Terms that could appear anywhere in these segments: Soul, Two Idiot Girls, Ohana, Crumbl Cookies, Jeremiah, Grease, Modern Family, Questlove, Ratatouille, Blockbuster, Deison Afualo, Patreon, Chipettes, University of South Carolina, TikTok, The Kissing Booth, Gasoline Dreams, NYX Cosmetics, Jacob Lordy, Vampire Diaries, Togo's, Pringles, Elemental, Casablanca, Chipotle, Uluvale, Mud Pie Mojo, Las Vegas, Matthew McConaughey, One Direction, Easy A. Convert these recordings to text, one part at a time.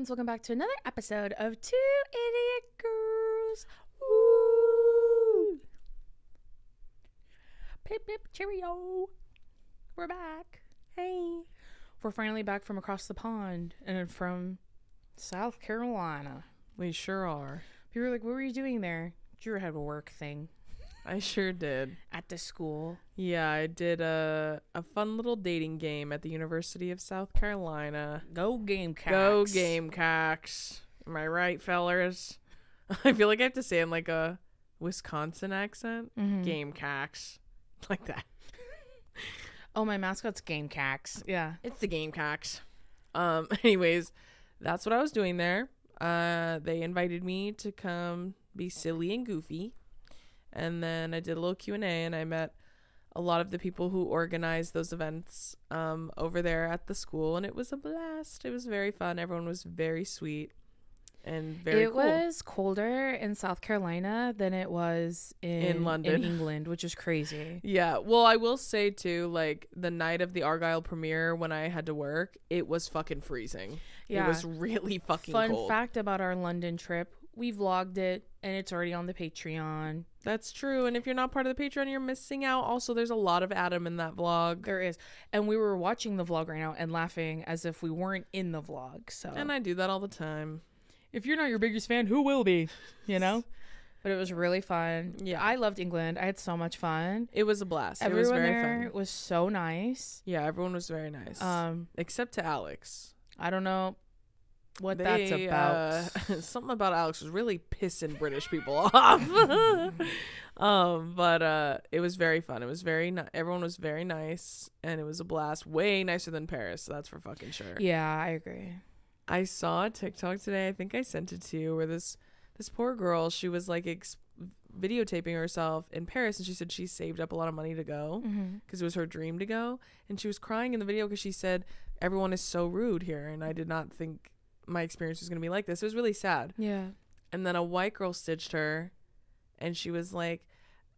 friends, welcome back to another episode of Two Idiot Girls. Woo! Pip pip cheerio. We're back. Hey. We're finally back from across the pond and from South Carolina. We sure are. People were like, what were you doing there? You had a work thing. I sure did. At the school. Yeah, I did a fun little dating game at the University of South Carolina. Go Gamecocks. Go Gamecocks. Am I right, fellas? I feel like I have to say in like a Wisconsin accent. Mm-hmm. Gamecocks. Like that. Oh, my mascot's Gamecocks. Yeah. It's the Gamecocks. Anyways, that's what I was doing there. They invited me to come be silly and goofy. And then I did a little Q&A, and I met a lot of the people who organized those events over there at the school, and it was a blast. It was very fun. Everyone was very sweet and very cool. It was colder in South Carolina than it was in London. In England, which is crazy. Yeah. Well, I will say, too, like, the night of the Argylle premiere when I had to work, it was fucking freezing. Yeah. It was really fucking cold. Fun fact about our London trip. We vlogged it, and it's already on the Patreon. That's true. And if you're not part of the Patreon, you're missing out. Also, there's a lot of Adam in that vlog. There is. And we were watching the vlog right now and laughing as if we weren't in the vlog. So. And I do that all the time. If you're not your biggest fan, who will be? You know? But it was really fun. Yeah. I loved England. I had so much fun. It was a blast. Everyone there was so nice. Yeah, everyone was very nice. Except to Alex. I don't know what that's about. Something about Alex was really pissing British people off. but it was very fun. It was very everyone was very nice, and it was a blast. Way nicer than Paris, so that's for fucking sure. Yeah, I agree. I saw a TikTok today, I think I sent it to you, where this poor girl, she was like videotaping herself in Paris, and she said she saved up a lot of money to go because it was her dream to go, and she was crying in the video because she said everyone is so rude here, and I did not think my experience was gonna be like this. It was really sad. Yeah. And then a white girl stitched her, and she was like,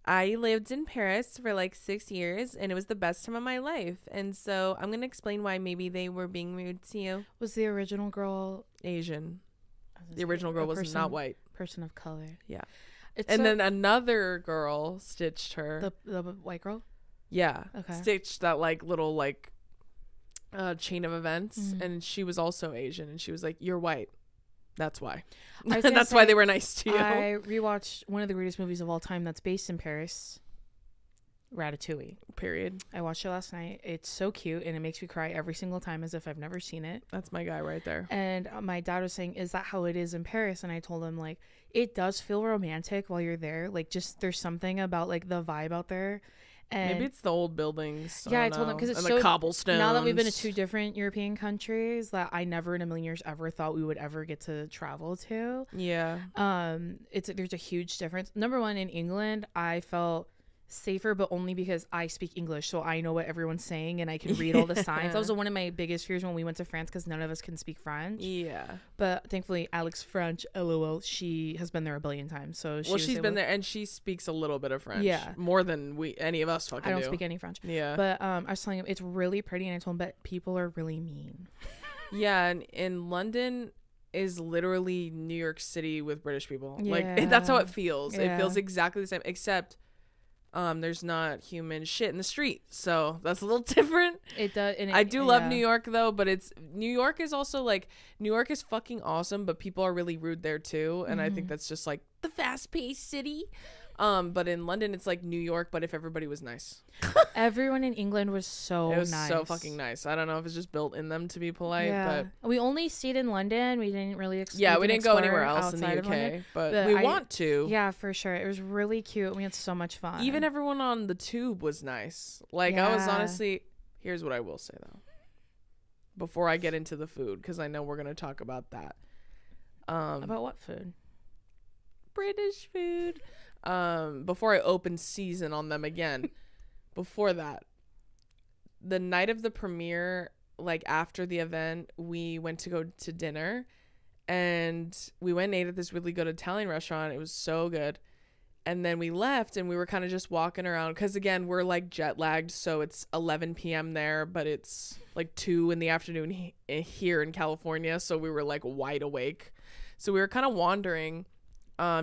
I lived in Paris for like 6 years, and it was the best time of my life, and so I'm gonna explain why maybe they were being rude to you. Was the original girl Asian? The original girl was not white. Person of color. Yeah. And then another girl stitched her. The white girl? Yeah. Okay. Stitched that like little like chain of events, and she was also Asian, and she was like, you're white, that's why. That's why they were nice to you. I rewatched one of the greatest movies of all time that's based in Paris, Ratatouille. Period. I watched it last night. It's so cute, and it makes me cry every single time as if I've never seen it. That's my guy right there. And my dad was saying, is that how it is in Paris? And I told him, like, it does feel romantic while you're there, like, just there's something about like the vibe out there. And maybe it's the old buildings. Yeah, I told them because it's so, the cobblestones. Now that we've been to two different European countries that I never in a million years ever thought we would ever get to travel to. Yeah. There's a huge difference. Number one, in England, I felt safer, but only because I speak English, so I know what everyone's saying, and I can read all the signs. That was one of my biggest fears when we went to France, because none of us can speak French. Yeah. But thankfully, Alex French, LOL, she has been there a billion times. So she's been there, and she speaks a little bit of French. Yeah. More than any of us fucking do. I don't speak any French. Yeah. But I was telling him, it's really pretty, and I told him, but people are really mean. Yeah, and in London is literally New York City with British people. Yeah. Like, that's how it feels. Yeah. It feels exactly the same, except there's not human shit in the street, so that's a little different. It does. And I do love New York though, but New York is also like, New York is fucking awesome, but people are really rude there too, and I think that's just like the fast-paced city. But in London, it's like New York, but if everybody was nice. Everyone in England was so nice. It was nice. So fucking nice. I don't know if it's just built in them to be polite. Yeah. But we only stayed in London. We didn't really we didn't go anywhere else in the UK, but we want to. Yeah, for sure. It was really cute. We had so much fun. Even everyone on the tube was nice. Like, yeah. I was honestly, here's what I will say though, before I get into the food, because I know we're going to talk about that. About what food? British food. Before I open season on them again. Before that, the night of the premiere, like after the event, we went to go to dinner, and we went and ate at this really good Italian restaurant. It was so good. And then we left and we were kind of just walking around because, again, we're like jet lagged. So it's 11 p.m. there, but it's like 2 in the afternoon here in California. So we were like wide awake. So we were kind of wandering,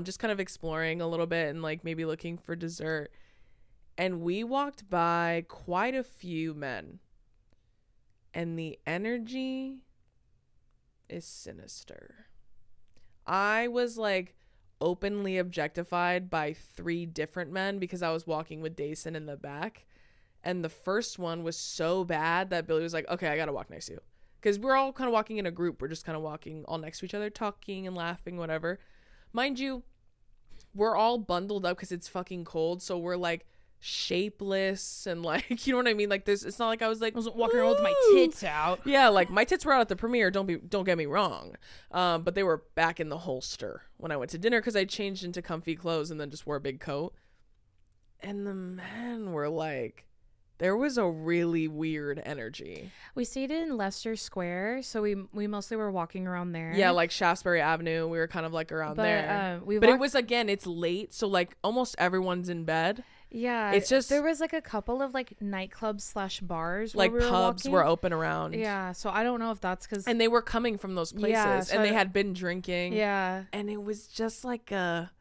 just kind of exploring a little bit and like maybe looking for dessert. And we walked by quite a few men. And the energy is sinister. I was like openly objectified by 3 different men because I was walking with Dayson in the back, and the first one was so bad that Billy was like, okay, I gotta walk next to you, because we're all kind of walking in a group. We're just kind of walking all next to each other, talking and laughing, whatever. Mind you, we're all bundled up because it's fucking cold, so we're like shapeless and like, you know what I mean, like this, it's not like I wasn't walking around with my tits out. Yeah, like my tits were out at the premiere, don't get me wrong, but they were back in the holster when I went to dinner because I changed into comfy clothes and then just wore a big coat. And the men were like, there was a really weird energy. We stayed in Leicester Square, so we mostly were walking around there. Yeah, like Shaftesbury Avenue, we were kind of like around there. But it was, again, it's late, so like almost everyone's in bed. Yeah, it's just there was like a couple of like nightclubs / bars, like pubs were open around. Yeah, so I don't know if that's because, and they were coming from those places, and they had been drinking. Yeah, and it was just like a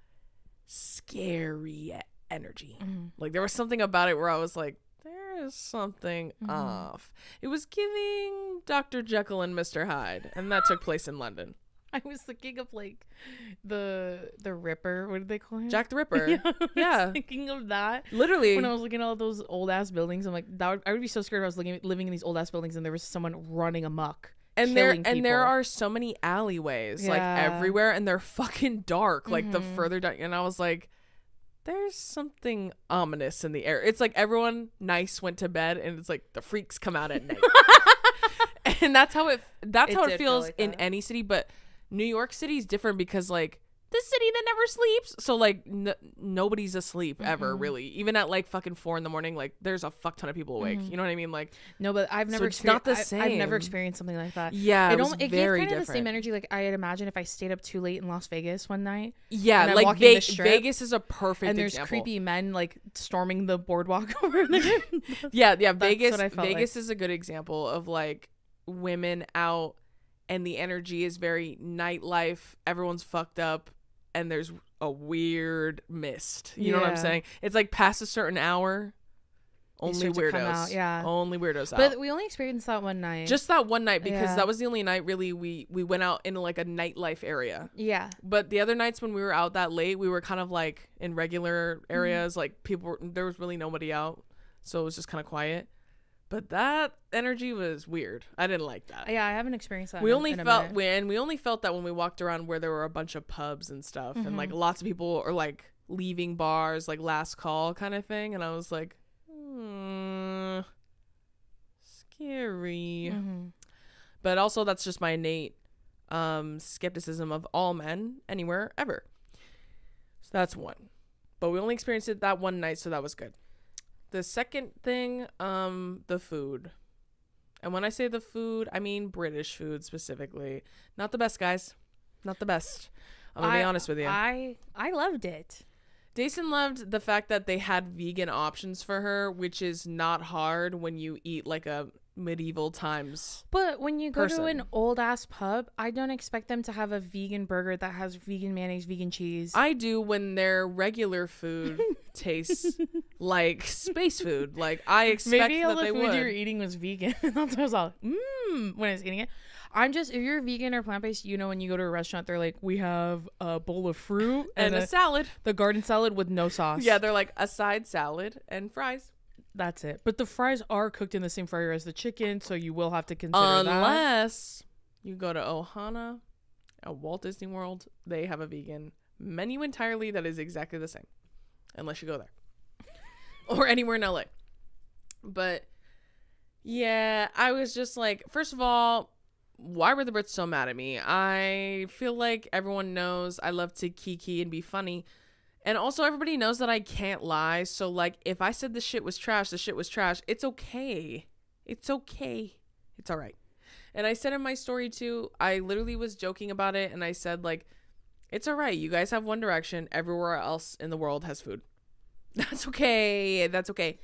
scary energy. Like there was something about it where I was like, there is something off. It was giving Dr. Jekyll and Mr. Hyde, and that took place in London. I was thinking of like the Ripper. What did they call him? Jack the Ripper. Yeah, I was thinking of that. Literally, when I was looking at all those old ass buildings, I'm like, I would be so scared if I was living in these old ass buildings and there was someone running amok. And there are so many alleyways like everywhere, and they're fucking dark. Like the further down, and I was like, there's something ominous in the air. It's like everyone nice went to bed, and it's like the freaks come out at night, and that's how it feels in any city, but. New York City is different because, like, the city that never sleeps. So, like, nobody's asleep ever, really. Even at, like, fucking 4 in the morning, like, there's a fuck ton of people awake. You know what I mean? Like, no, but I've never, so it's not the same. I've never experienced something like that. Yeah, it gave kind of the same energy. Like, I'd imagine if I stayed up too late in Las Vegas one night. Yeah, like, Vegas is a perfect example. And there's creepy men, like, storming the boardwalk over there. yeah, Vegas is a good example of, like, women out. And the energy is very nightlife. Everyone's fucked up. And there's a weird mist. You know what I'm saying? It's like past a certain hour, only weirdos. Yeah. Only weirdos out. But we only experienced that one night. Just that one night, because that was the only night really we went out in like a nightlife area. Yeah. But the other nights when we were out that late, we were kind of like in regular areas. Like there was really nobody out. So it was just kind of quiet. But that energy was weird. I didn't like that. Yeah, I haven't experienced that. We only felt that when we walked around where there were a bunch of pubs and stuff, and like lots of people are like leaving bars, like last call kind of thing. And I was like, scary. But also, that's just my innate skepticism of all men anywhere ever. So that's one. But we only experienced it that one night, so that was good. The second thing, the food. And when I say the food, I mean British food specifically. Not the best, guys. Not the best. I'm going to be honest with you. I loved it. Dayson loved the fact that they had vegan options for her, which is not hard when you eat like a medieval times. But when you go to an old ass pub, I don't expect them to have a vegan burger that has vegan mayonnaise, vegan cheese. I do when their regular food tastes like space food. Like I expect maybe all that the food you were eating was vegan. That's what I was all when I was eating it. I'm just, if you're vegan or plant-based, you know when you go to a restaurant, they're like, we have a bowl of fruit and a salad. The garden salad with no sauce. Yeah, they're like a side salad and fries. That's it. But the fries are cooked in the same fryer as the chicken, so you will have to consider that. Unless you go to Ohana at Walt Disney World, they have a vegan menu entirely that is exactly the same. Unless you go there. Or anywhere in LA. But, yeah, I was just like, first of all, why were the Brits so mad at me? I feel like everyone knows I love to kiki and be funny. And also everybody knows that I can't lie. So like if I said the shit was trash, the shit was trash. It's okay. It's okay. It's all right. And I said in my story too, I literally was joking about it. And I said like It's all right. You guys have One Direction. Everywhere else in the world has food. That's okay. That's okay.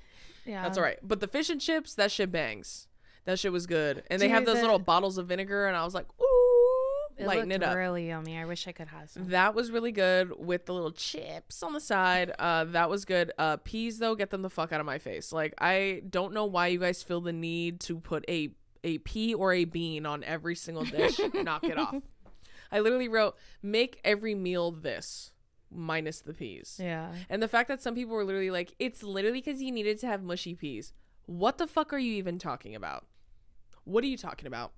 Yeah. That's all right. But the fish and chips, that shit bangs. That shit was good. And they have those little bottles of vinegar, and I was like, ooh, lighten it up. Really yummy. I wish I could have some. That was really good with the little chips on the side. That was good. Peas, though, get them the fuck out of my face. Like, I don't know why you guys feel the need to put a pea or a bean on every single dish. Knock it off. I literally wrote, make every meal this, minus the peas. Yeah. And the fact that some people were literally like, it's literally because you needed to have mushy peas. What the fuck are you even talking about? What are you talking about?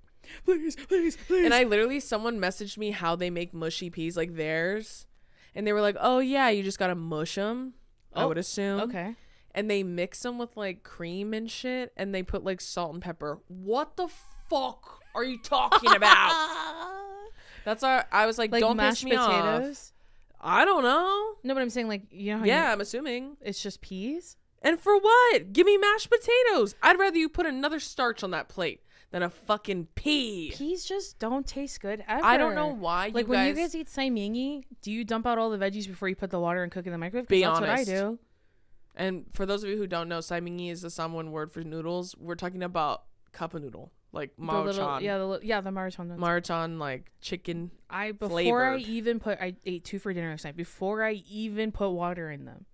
Please, please, please. And I literally, someone messaged me how they make mushy peas, like theirs. And they were like, oh, yeah, you just got to mush them, I would assume. Okay. And they mix them with, like, cream and shit. And they put, like, salt and pepper. What the fuck are you talking about? That's our, I was like don't piss me potatoes? Off. I don't know. No, but I'm saying, like, you know how yeah, you, I'm assuming. It's just peas? And for what? Give me mashed potatoes. I'd rather you put another starch on that plate than a fucking pea. Peas just don't taste good ever. I don't know why. Like, when you guys eat saimingi, do you dump out all the veggies before you put the water and cook in the microwave? Be honest. That's what I do. And for those of you who don't know, saimingi is the Samoan word for noodles. We're talking about cup of noodle. Like maruchan, the maruchan. Maruchan, like chicken. I ate two for dinner last night. Before I even put water in them,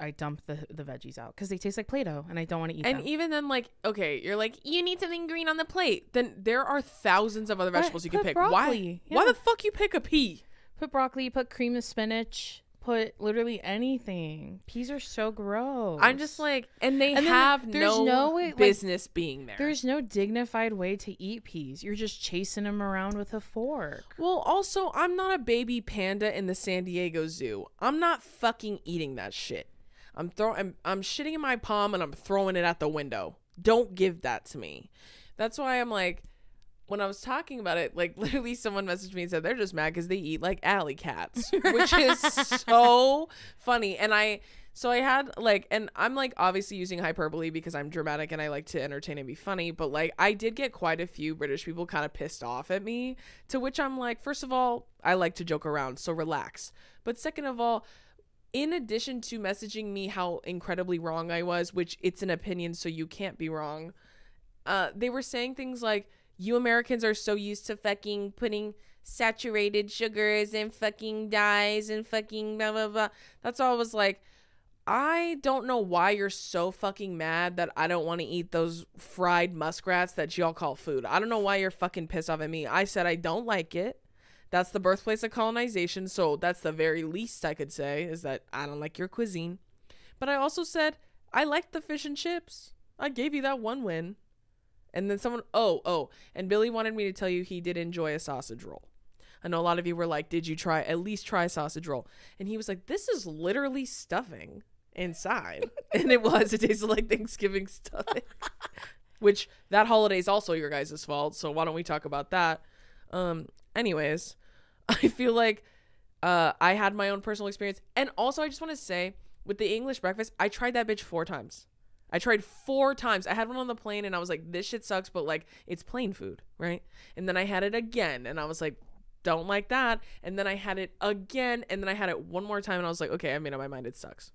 I dumped the veggies out because they taste like Play-Doh, and I don't want to eat them. And even then, like, okay, you're like, you need something green on the plate. Then there are thousands of other vegetables you can pick. Broccoli. Why? Yeah. Why the fuck you pick a pea? Put broccoli. Put cream of spinach. Put literally anything. Peas are so gross. I'm just like, and they have no business being there. There's no dignified way to eat peas. You're just chasing them around with a fork. Well, also, I'm not a baby panda in the San Diego Zoo. I'm not fucking eating that shit. I'm shitting in my palm and I'm throwing it at the window. Don't give that to me. That's why I'm like, when I was talking about it, like, literally someone messaged me and said they're just mad because they eat like alley cats, which is so funny. And I had like, and I'm like obviously using hyperbole because I'm dramatic and I like to entertain and be funny. But like, I did get quite a few British people kind of pissed off at me, to which I'm like, first of all, I like to joke around, so relax. But second of all, in addition to messaging me how incredibly wrong I was, which it's an opinion, so you can't be wrong. They were saying things like, you Americans are so used to fucking putting saturated sugars and fucking dyes and fucking blah, blah, blah. That's all I was like, I don't know why you're so fucking mad that I don't want to eat those fried muskrats that y'all call food. I don't know why you're fucking pissed off at me. I said I don't like it. That's the birthplace of colonization. So that's the very least I could say, is that I don't like your cuisine. But I also said I liked the fish and chips. I gave you that one win. And then someone, and Billy wanted me to tell you he did enjoy a sausage roll. I know a lot of you were like, did you try, at least try sausage roll? And he was like, this is literally stuffing inside. And it was, it tasted like Thanksgiving stuffing, which that holiday's also your guys' fault. So why don't we talk about that? Anyways, I feel like I had my own personal experience. And also I just want to say, with the English breakfast, I tried that bitch 4 times. I tried 4 times. I had one on the plane and I was like, this shit sucks, but like, it's plain food, right? And then I had it again and I was like, don't like that. And then I had it again and then I had it one more time and I was like, okay, I made up my mind, it sucks.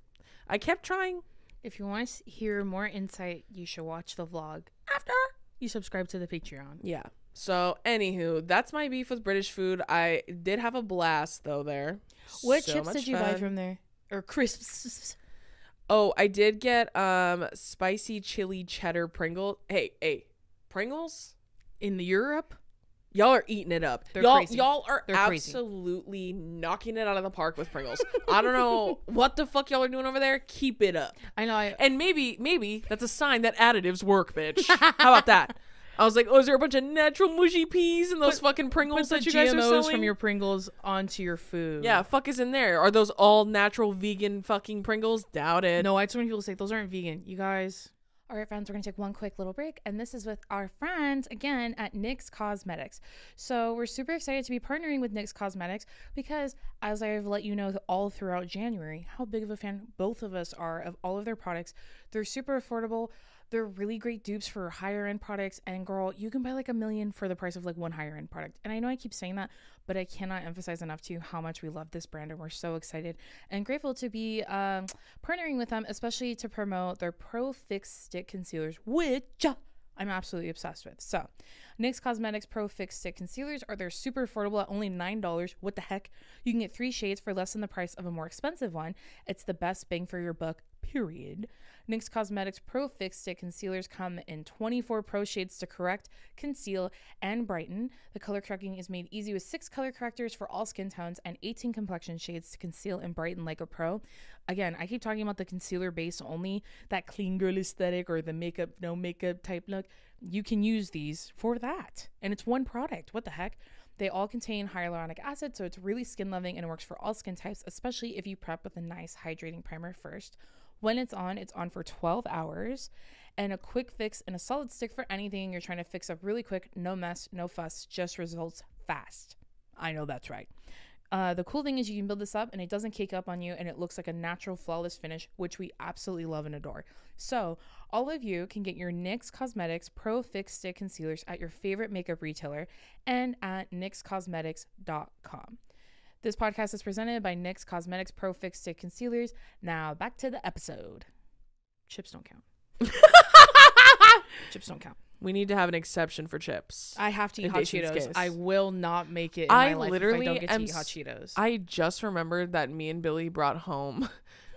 I kept trying. If you want to hear more insight, you should watch the vlog after you subscribe to the Patreon. Yeah. So anywho, that's my beef with British food. I did have a blast though there. What chips did you buy from there? Or crisps? Oh, I did get spicy chili cheddar Pringles. Hey, Pringles in the Europe? Y'all are eating it up. Y'all are absolutely knocking it out of the park with Pringles. I don't know what the fuck y'all are doing over there. Keep it up. I know. And maybe that's a sign that additives work, bitch. How about that? I was like, oh, is there a bunch of natural mushy peas in those fucking Pringles that you guys are selling? From your Pringles onto your food. Yeah, fuck is in there? Are those all natural vegan fucking Pringles? Doubt it. No, I had so many people say those aren't vegan. You guys. All right, friends, we're gonna take one quick little break, and this is with our friends again at NYX Cosmetics. So we're super excited to be partnering with NYX Cosmetics because, as I've let you know all throughout January, how big of a fan both of us are of all of their products. They're super affordable. They're really great dupes for higher end products. And girl, you can buy like a million for the price of like one higher end product. And I know I keep saying that, but I cannot emphasize enough to you how much we love this brand. And we're so excited and grateful to be partnering with them, especially to promote their Pro Fix Stick concealers, which I'm absolutely obsessed with. So NYX Cosmetics Pro Fix Stick Concealers are they're super affordable at only $9. What the heck? You can get 3 shades for less than the price of a more expensive one. It's the best bang for your buck, period. NYX Cosmetics Pro Fix Stick Concealers come in 24 Pro shades to correct, conceal, and brighten. The color correcting is made easy with 6 color correctors for all skin tones and 18 complexion shades to conceal and brighten like a pro. Again, I keep talking about the concealer base only, that clean girl aesthetic or the makeup, no makeup type look. You can use these for that. And it's one product. What the heck? They all contain hyaluronic acid, so it's really skin loving and works for all skin types, especially if you prep with a nice hydrating primer first. When it's on for 12 hours, and a quick fix and a solid stick for anything you're trying to fix up really quick. No mess, no fuss, just results fast. I know that's right. The cool thing is you can build this up and it doesn't cake up on you, and it looks like a natural flawless finish, which we absolutely love and adore. So all of you can get your NYX Cosmetics Pro Fix Stick Concealers at your favorite makeup retailer and at nxcosmetics.com. This podcast is presented by NYX Cosmetics Pro Fix Stick Concealers. Now back to the episode. Chips don't count. Chips don't count. We need to have an exception for chips. I have to eat hot Cheetos. Case. I will not make it in my life if I don't get to eat hot Cheetos. I just remembered that me and Billy brought home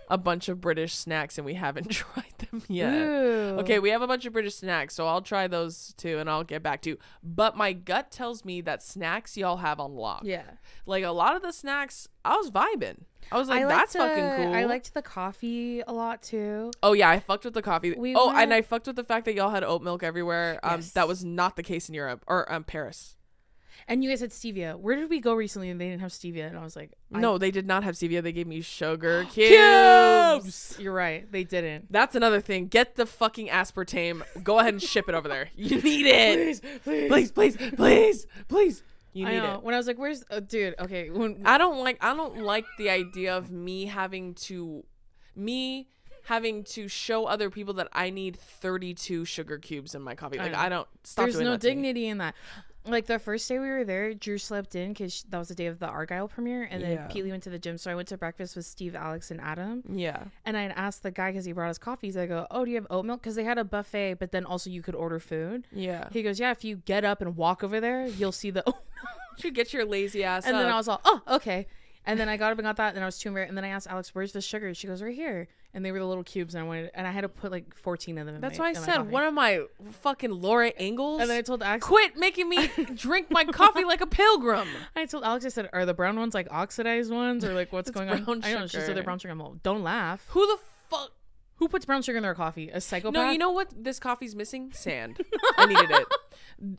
a bunch of British snacks and we haven't tried them yet. Ooh. Okay, we have a bunch of British snacks, so I'll try those too and I'll get back to you. But my gut tells me that snacks y'all have on lock. Yeah. Like a lot of the snacks, I was vibing. I was like, that's fucking cool. I liked the coffee a lot too. Oh yeah, I fucked with the coffee. And I fucked with the fact that y'all had oat milk everywhere. Yes. That was not the case in Europe or Paris. And you guys had stevia. Where did we go recently and they didn't have stevia? And I was like, no, they did not have stevia. They gave me sugar cubes. You're right. They didn't. That's another thing. Get the fucking aspartame. Go ahead and ship it over there. You need it. Please, please, please, please, please. You need it. When I was like, where's dude? Okay. I don't like the idea of me having to show other people that I need 32 sugar cubes in my coffee. Like, I don't stop doing that. There's no dignity in that. Like, the first day we were there, Drew slept in because that was the day of the Argylle premiere. And then Peely went to the gym. So I went to breakfast with Steve, Alex, and Adam. Yeah. And I had asked the guy because he brought us coffees. I go, oh, do you have oat milk? Because they had a buffet, but then also you could order food. Yeah. He goes, yeah, if you get up and walk over there, you'll see the oat milk. You get your lazy ass up. And then I was all, oh, okay. And then I got up and got that. And then I was too embarrassed. And then I asked Alex, where's the sugar? She goes, right here. And they were the little cubes, and I had to put like 14 of them in. That's why I said one of my fucking Laura Ingalls. And then I told Alex, quit making me drink my coffee like a pilgrim. I told Alex, I said, are the brown ones like oxidized ones or like what's going on? Brown sugar. I don't know. She said they're brown sugar. I'm all, don't laugh. Who the fuck? Who puts brown sugar in their coffee? A psychopath? No, you know what this coffee's missing? Sand. I needed it.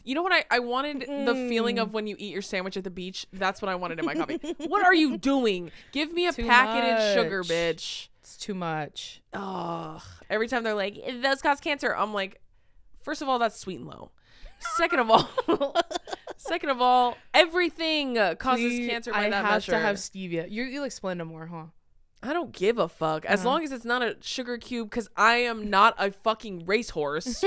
You know what? I wanted the feeling of when you eat your sandwich at the beach. That's what I wanted in my coffee. What are you doing? Give me a packeted sugar, bitch. It's too much. Oh, every time they're like, those cause cancer. I'm like, first of all, that's sweet and low. Second of all, everything causes cancer by that measure. I have to have stevia. You'll explain it more, huh? I don't give a fuck. As long as it's not a sugar cube, because I am not a fucking racehorse,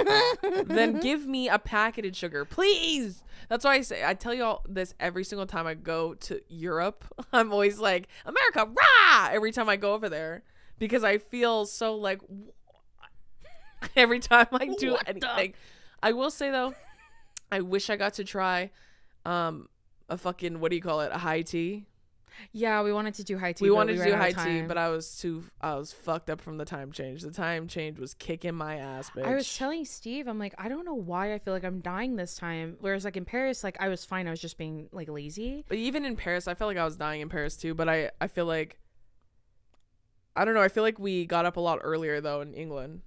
then give me a packaged sugar, please. That's why I tell y'all this every single time I go to Europe. I'm always like, America, rah! Every time I go over there. Because I feel so like every time I do anything. I will say though, I wish I got to try a fucking, what do you call it? A high tea. Yeah, we wanted to do high tea. We wanted to do high tea, but I was fucked up from the time change. The time change was kicking my ass, bitch. I was telling Steve, I'm like, I don't know why I feel like I'm dying this time. Whereas like in Paris, like I was fine. I was just being like lazy. But even in Paris, I felt like I was dying in Paris too. But I feel like, I don't know. I feel like we got up a lot earlier though in England.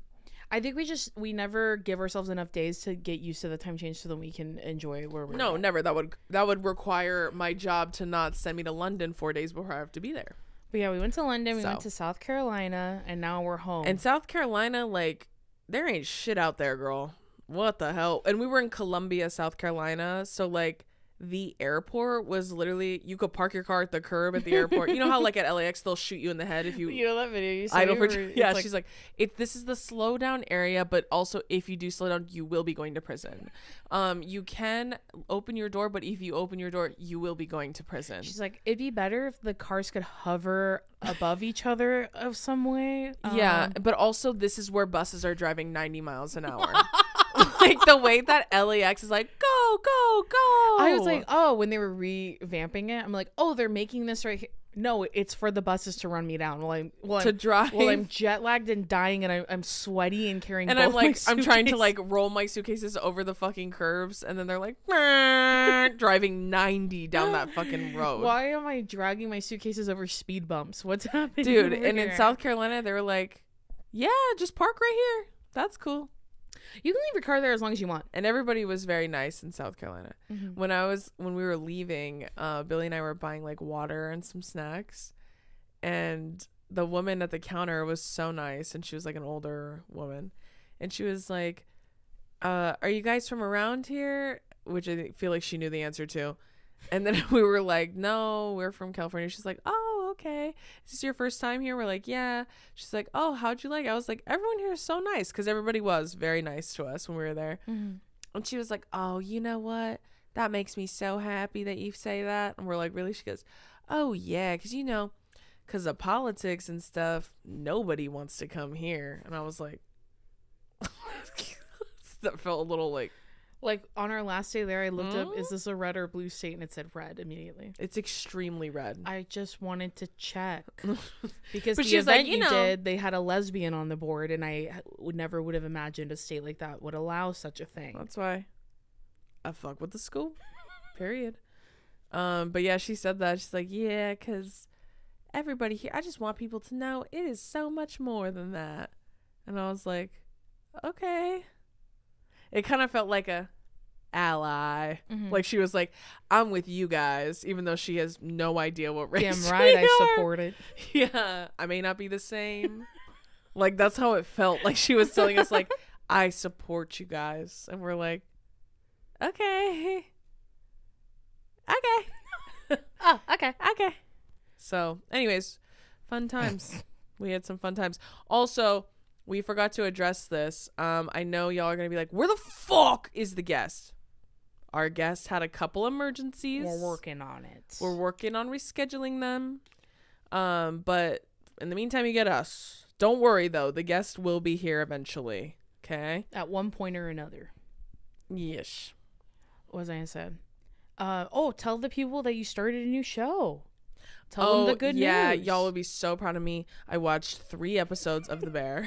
I think we never give ourselves enough days to get used to the time change so that we can enjoy where we're at. Never. That would require my job to not send me to London 4 days before I have to be there. But yeah, we went to London, we went to South Carolina, and now we're home. And South Carolina, like there ain't shit out there, girl. What the hell? And we were in Columbia, South Carolina. So like the airport was literally, you could park your car at the curb at the airport. You know how like at LAX they'll shoot you in the head if you know that video you saw. Yeah, she's like, if this is the slow down area, but also if you do slow down, you will be going to prison. You can open your door, but if you open your door, you will be going to prison. She's like, it'd be better if the cars could hover above each other of some way. Yeah, but also this is where buses are driving 90 miles an hour. Like the way that LAX is like, go, go, go. I was like, oh, when they were revamping it, I'm like, oh, they're making this right here. No, it's for the buses to run me down while I'm Well, I'm jet lagged and dying, and I'm sweaty and carrying. And both I'm trying to like roll my suitcases over the fucking curbs, and then they're like driving 90 down that fucking road. Why am I dragging my suitcases over speed bumps? What's happening, dude? And in South Carolina, they were like, yeah, just park right here. That's cool. You can leave your car there as long as you want. And everybody was very nice in South Carolina. Mm-hmm. When we were leaving, Billy and I were buying like water and some snacks, and the woman at the counter was so nice, and she was like an older woman, and she was like, are you guys from around here? Which I feel like she knew the answer to. And then we were like, no, we're from California. She's like, oh, okay. Is this your first time here? We're like, yeah. She's like, oh, how'd you like? I was like, everyone here is so nice, because everybody was very nice to us when we were there. Mm-hmm. And she was like, oh, you know what? That makes me so happy that you say that. And we're like, really? She goes, oh, yeah, because, you know, because of politics and stuff, nobody wants to come here. And I was like, that felt a little like. Like, on our last day there, I looked up, is this a red or blue state? And it said red immediately. It's extremely red. I just wanted to check. Because the event like, they had a lesbian on the board, and I would never have imagined a state like that would allow such a thing. That's why I fuck with the school. Period. But yeah, she said that. She's like, yeah, because everybody here, I just want people to know it is so much more than that. And I was like, okay. It kind of felt like a ally. Mm-hmm. Like she was like, I'm with you guys, even though she has no idea what race. Damn right, I support it. Yeah. I may not be the same. Like, that's how it felt. Like she was telling us, like, I support you guys. And we're like, okay. Okay. Oh, okay. Okay. So, anyways, fun times. We had some fun times. Also, we forgot to address this. I know y'all are going to be like, where the fuck is the guest? Our guest had a couple emergencies. We're working on it. We're working on rescheduling them. But in the meantime, you get us. Don't worry, though. The guest will be here eventually. Okay? At one point or another. Yes. What was I going to say? Oh, tell the people that you started a new show. Tell them the good news. Yeah, y'all would be so proud of me. I watched 3 episodes of The Bear.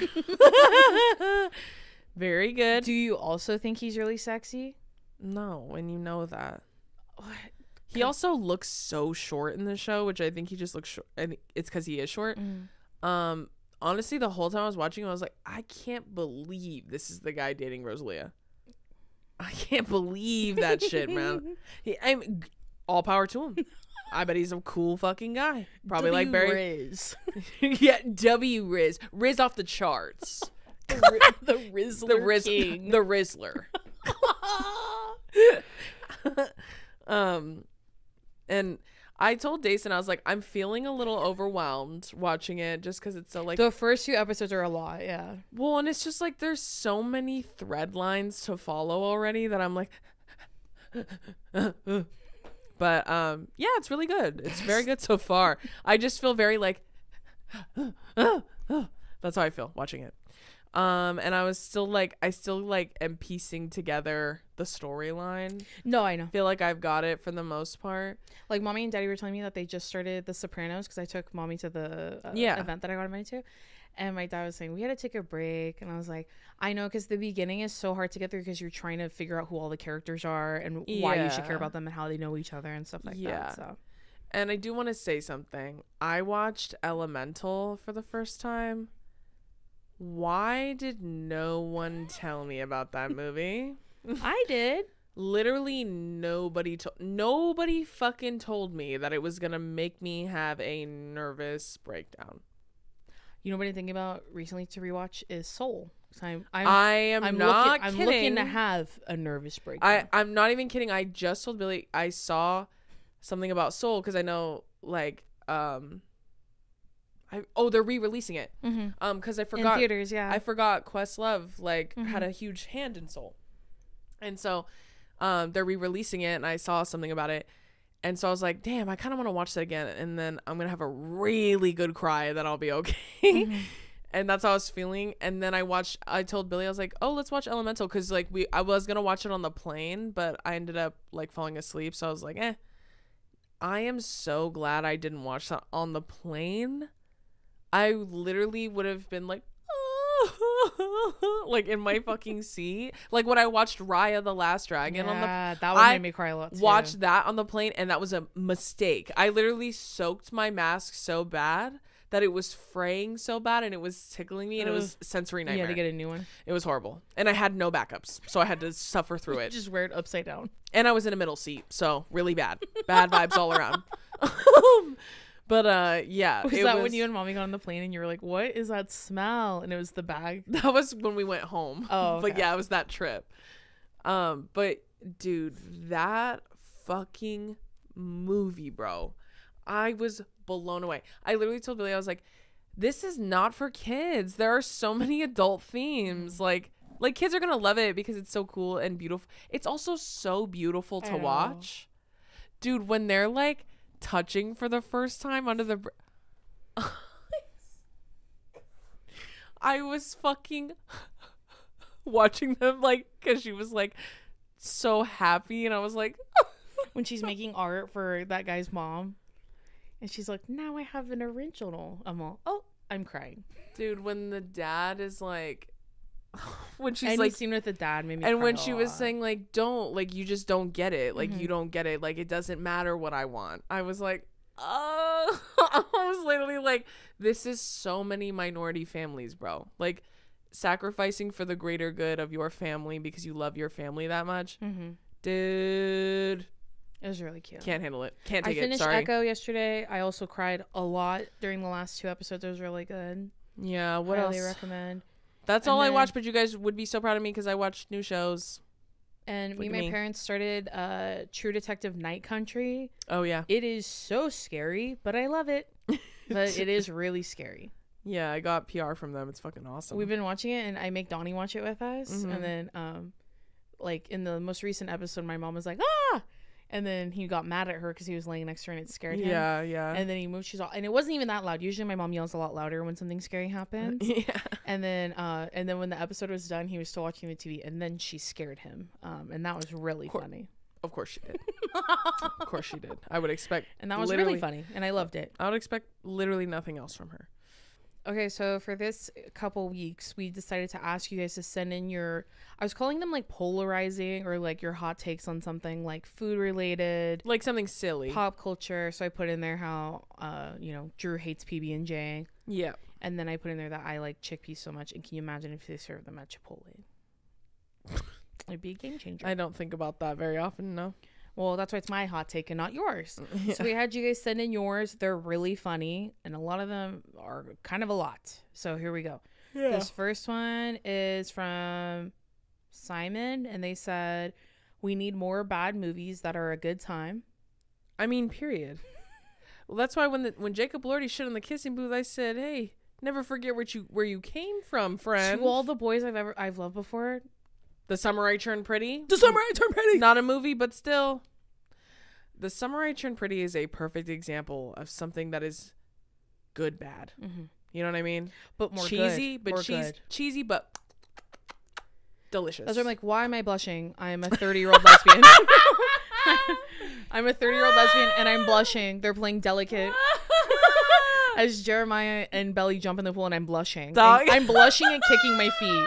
Very good. Do you also think he's really sexy? No, and you know that. What? He also looks so short in the show, which I think he just looks short. I think it's because he is short. Mm. Honestly, the whole time I was watching him, I was like, I can't believe this is the guy dating Rosalia. I can't believe that shit, man. I'm all power to him. I bet he's a cool fucking guy. Probably like Barry Riz. Yeah, Riz. Riz off the charts. The Rizzler. King. The Rizzler. And I told Dayson, I was like, I'm feeling a little overwhelmed watching it just because it's so like. The first few episodes are a lot, yeah. Well, and it's just like there's so many thread lines to follow already that I'm like. But yeah, it's really good. It's very good so far. I just feel very like that's how I feel watching it. And I was still like, I still like am piecing together the storyline. No, I know. I feel like I've got it for the most part. Like mommy and daddy were telling me that they just started The Sopranos because I took mommy to the event that I got invited to. And my dad was saying, we had to take a break. And I was like, I know, because the beginning is so hard to get through because you're trying to figure out who all the characters are and why you should care about them and how they know each other and stuff like that. So. And I do want to say something. I watched Elemental for the first time. Why did no one tell me about that movie? I did. Literally nobody fucking told me that it was going to make me have a nervous breakdown. You know what I'm thinking about recently to rewatch is Soul. I'm not kidding. I'm looking to have a nervous breakdown. I'm not even kidding. I just told Billy I saw something about Soul because I know like they're re-releasing it. Mm-hmm. Because I forgot in theaters. Yeah, I forgot Questlove like mm-hmm. had a huge hand in Soul, and so they're re-releasing it, and I saw something about it. And so I was like, damn, I kind of want to watch that again. And then I'm going to have a really good cry that I'll be okay. Mm-hmm. And that's how I was feeling. And then I told Billy, I was like, oh, let's watch Elemental. Because like I was going to watch it on the plane, but I ended up like falling asleep. So I was like, eh. I am so glad I didn't watch that on the plane. I literally would have been like, like in my fucking seat, like when I watched Raya the Last Dragon that one made me cry a lot too. Watched that on the plane, and that was a mistake. I literally soaked my mask so bad that it was fraying so bad, and it was tickling me, and it was sensory nightmare. You had to get a new one. It was horrible, and I had no backups, so I had to suffer through it. Just wear it upside down. And I was in a middle seat, so really bad vibes all around. But yeah, was that when you and mommy got on the plane and you were like, what is that smell? And it was the bag. That was when we went home. Oh, okay. But yeah, it was that trip. But dude, that fucking movie, bro, I was blown away. I literally told Billy, I was like, this is not for kids. There are so many adult themes. Like kids are gonna love it because it's so cool and beautiful. It's also so beautiful to watch. Dude, when they're like touching for the first time under the I was fucking watching them, like, because she was like so happy, and I was like when she's making art for that guy's mom and she's like, now I have an original, I'm all, oh, I'm crying. Dude, when the dad is like when she's like seen with the dad made me and when she was saying like, don't, like, you just don't get it, like, mm-hmm. you don't get it, like, it doesn't matter what I want. I was like, oh. I was literally like, this is so many minority families, bro, like sacrificing for the greater good of your family because you love your family that much. Mm-hmm. Dude, it was really cute. Can't handle it. Can't take it. I finished Echo yesterday. I also cried a lot during the last two episodes. It was really good. Yeah, what else? I highly recommend. That's all I watched, but you guys would be so proud of me because I watched new shows. And me and my parents started True Detective Night Country. Oh, yeah. It is so scary, but I love it. But it is really scary. Yeah, I got PR from them. It's fucking awesome. We've been watching it, and I make Donnie watch it with us. Mm-hmm. And then, like, in the most recent episode, my mom was like, ah! And then he got mad at her because he was laying next to her and it scared him. Yeah, yeah. And then he moved. She's all, and it wasn't even that loud. Usually my mom yells a lot louder when something scary happens. Yeah. And then when the episode was done, he was still watching the TV. And then she scared him. And that was really funny. Of course she did. Of course she did. I would expect. And that was really funny. And I loved it. I would expect literally nothing else from her. Okay, so for this couple weeks, we decided to ask you guys to send in your, I was calling them like polarizing or like your hot takes on something like food related. Like something silly. Pop culture. So I put in there how, Drew hates PB&J. Yeah. And then I put in there that I like chickpeas so much. And can you imagine if they serve them at Chipotle? It'd be a game changer. I don't think about that very often, no. Well, that's why it's my hot take and not yours. Yeah. So we had you guys send in yours. They're really funny. And a lot of them are kind of a lot. So here we go. Yeah. This first one is from Simon. And they said, we need more bad movies that are a good time. I mean, period. Well, that's why when Jacob Lordy shit on the kissing booth, I said, hey, never forget where you came from, friend. To all the boys I've loved before. The Summer I Turned Pretty. The Summer I Turned Pretty. Not a movie, but still. The Summer I Turned Pretty is a perfect example of something that is good bad. Mm-hmm. You know what I mean? But more cheesy, good. Cheesy, but delicious. That's why I'm like, why am I blushing? I'm a 30-year-old lesbian. I'm a 30-year-old lesbian, and I'm blushing. They're playing Delicate. As Jeremiah and Belly jump in the pool, and I'm blushing. I'm blushing and kicking my feet.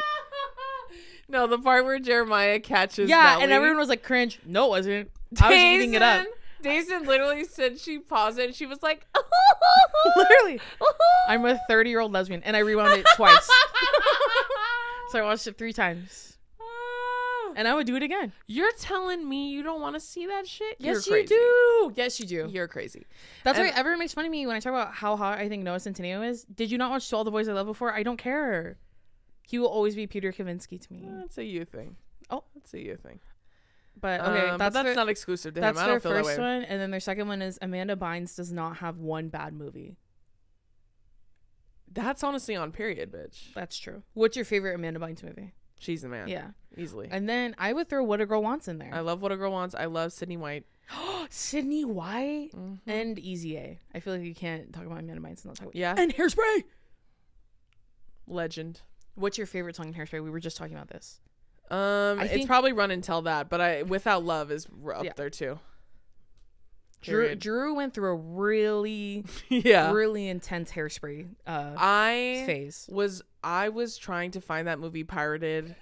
No, the part where Jeremiah catches Belly. And everyone was like, cringe. No, it wasn't. I was eating it up. Dayson literally said she paused it, and she was like, literally, I'm a 30-year-old lesbian, and I rewound it twice. So I watched it 3 times. And I would do it again. You're telling me you don't want to see that shit? Yes, you do. Yes, you do. You're crazy. That's why everyone makes fun of me when I talk about how hot I think Noah Centineo is. Did you not watch All the Boys I Love before? I don't care. He will always be Peter Kavinsky to me. That's a you thing. Oh, that's a you thing. But okay, that's not exclusive to him. That's their first one, and then their second one is Amanda Bynes does not have one bad movie. That's honestly on period, bitch. That's true. What's your favorite Amanda Bynes movie? She's the Man. Yeah, easily. And then I would throw What a Girl Wants in there. I love What a Girl Wants. I love Sydney White. Sydney White and Easy A. I feel like you can't talk about Amanda Bynes and not talk about and Hairspray. Legend. What's your favorite song in Hairspray? We were just talking about this. It's probably Run and Tell That, but Without Love is up there too. Drew went through a really really intense Hairspray phase. I was trying to find that movie pirated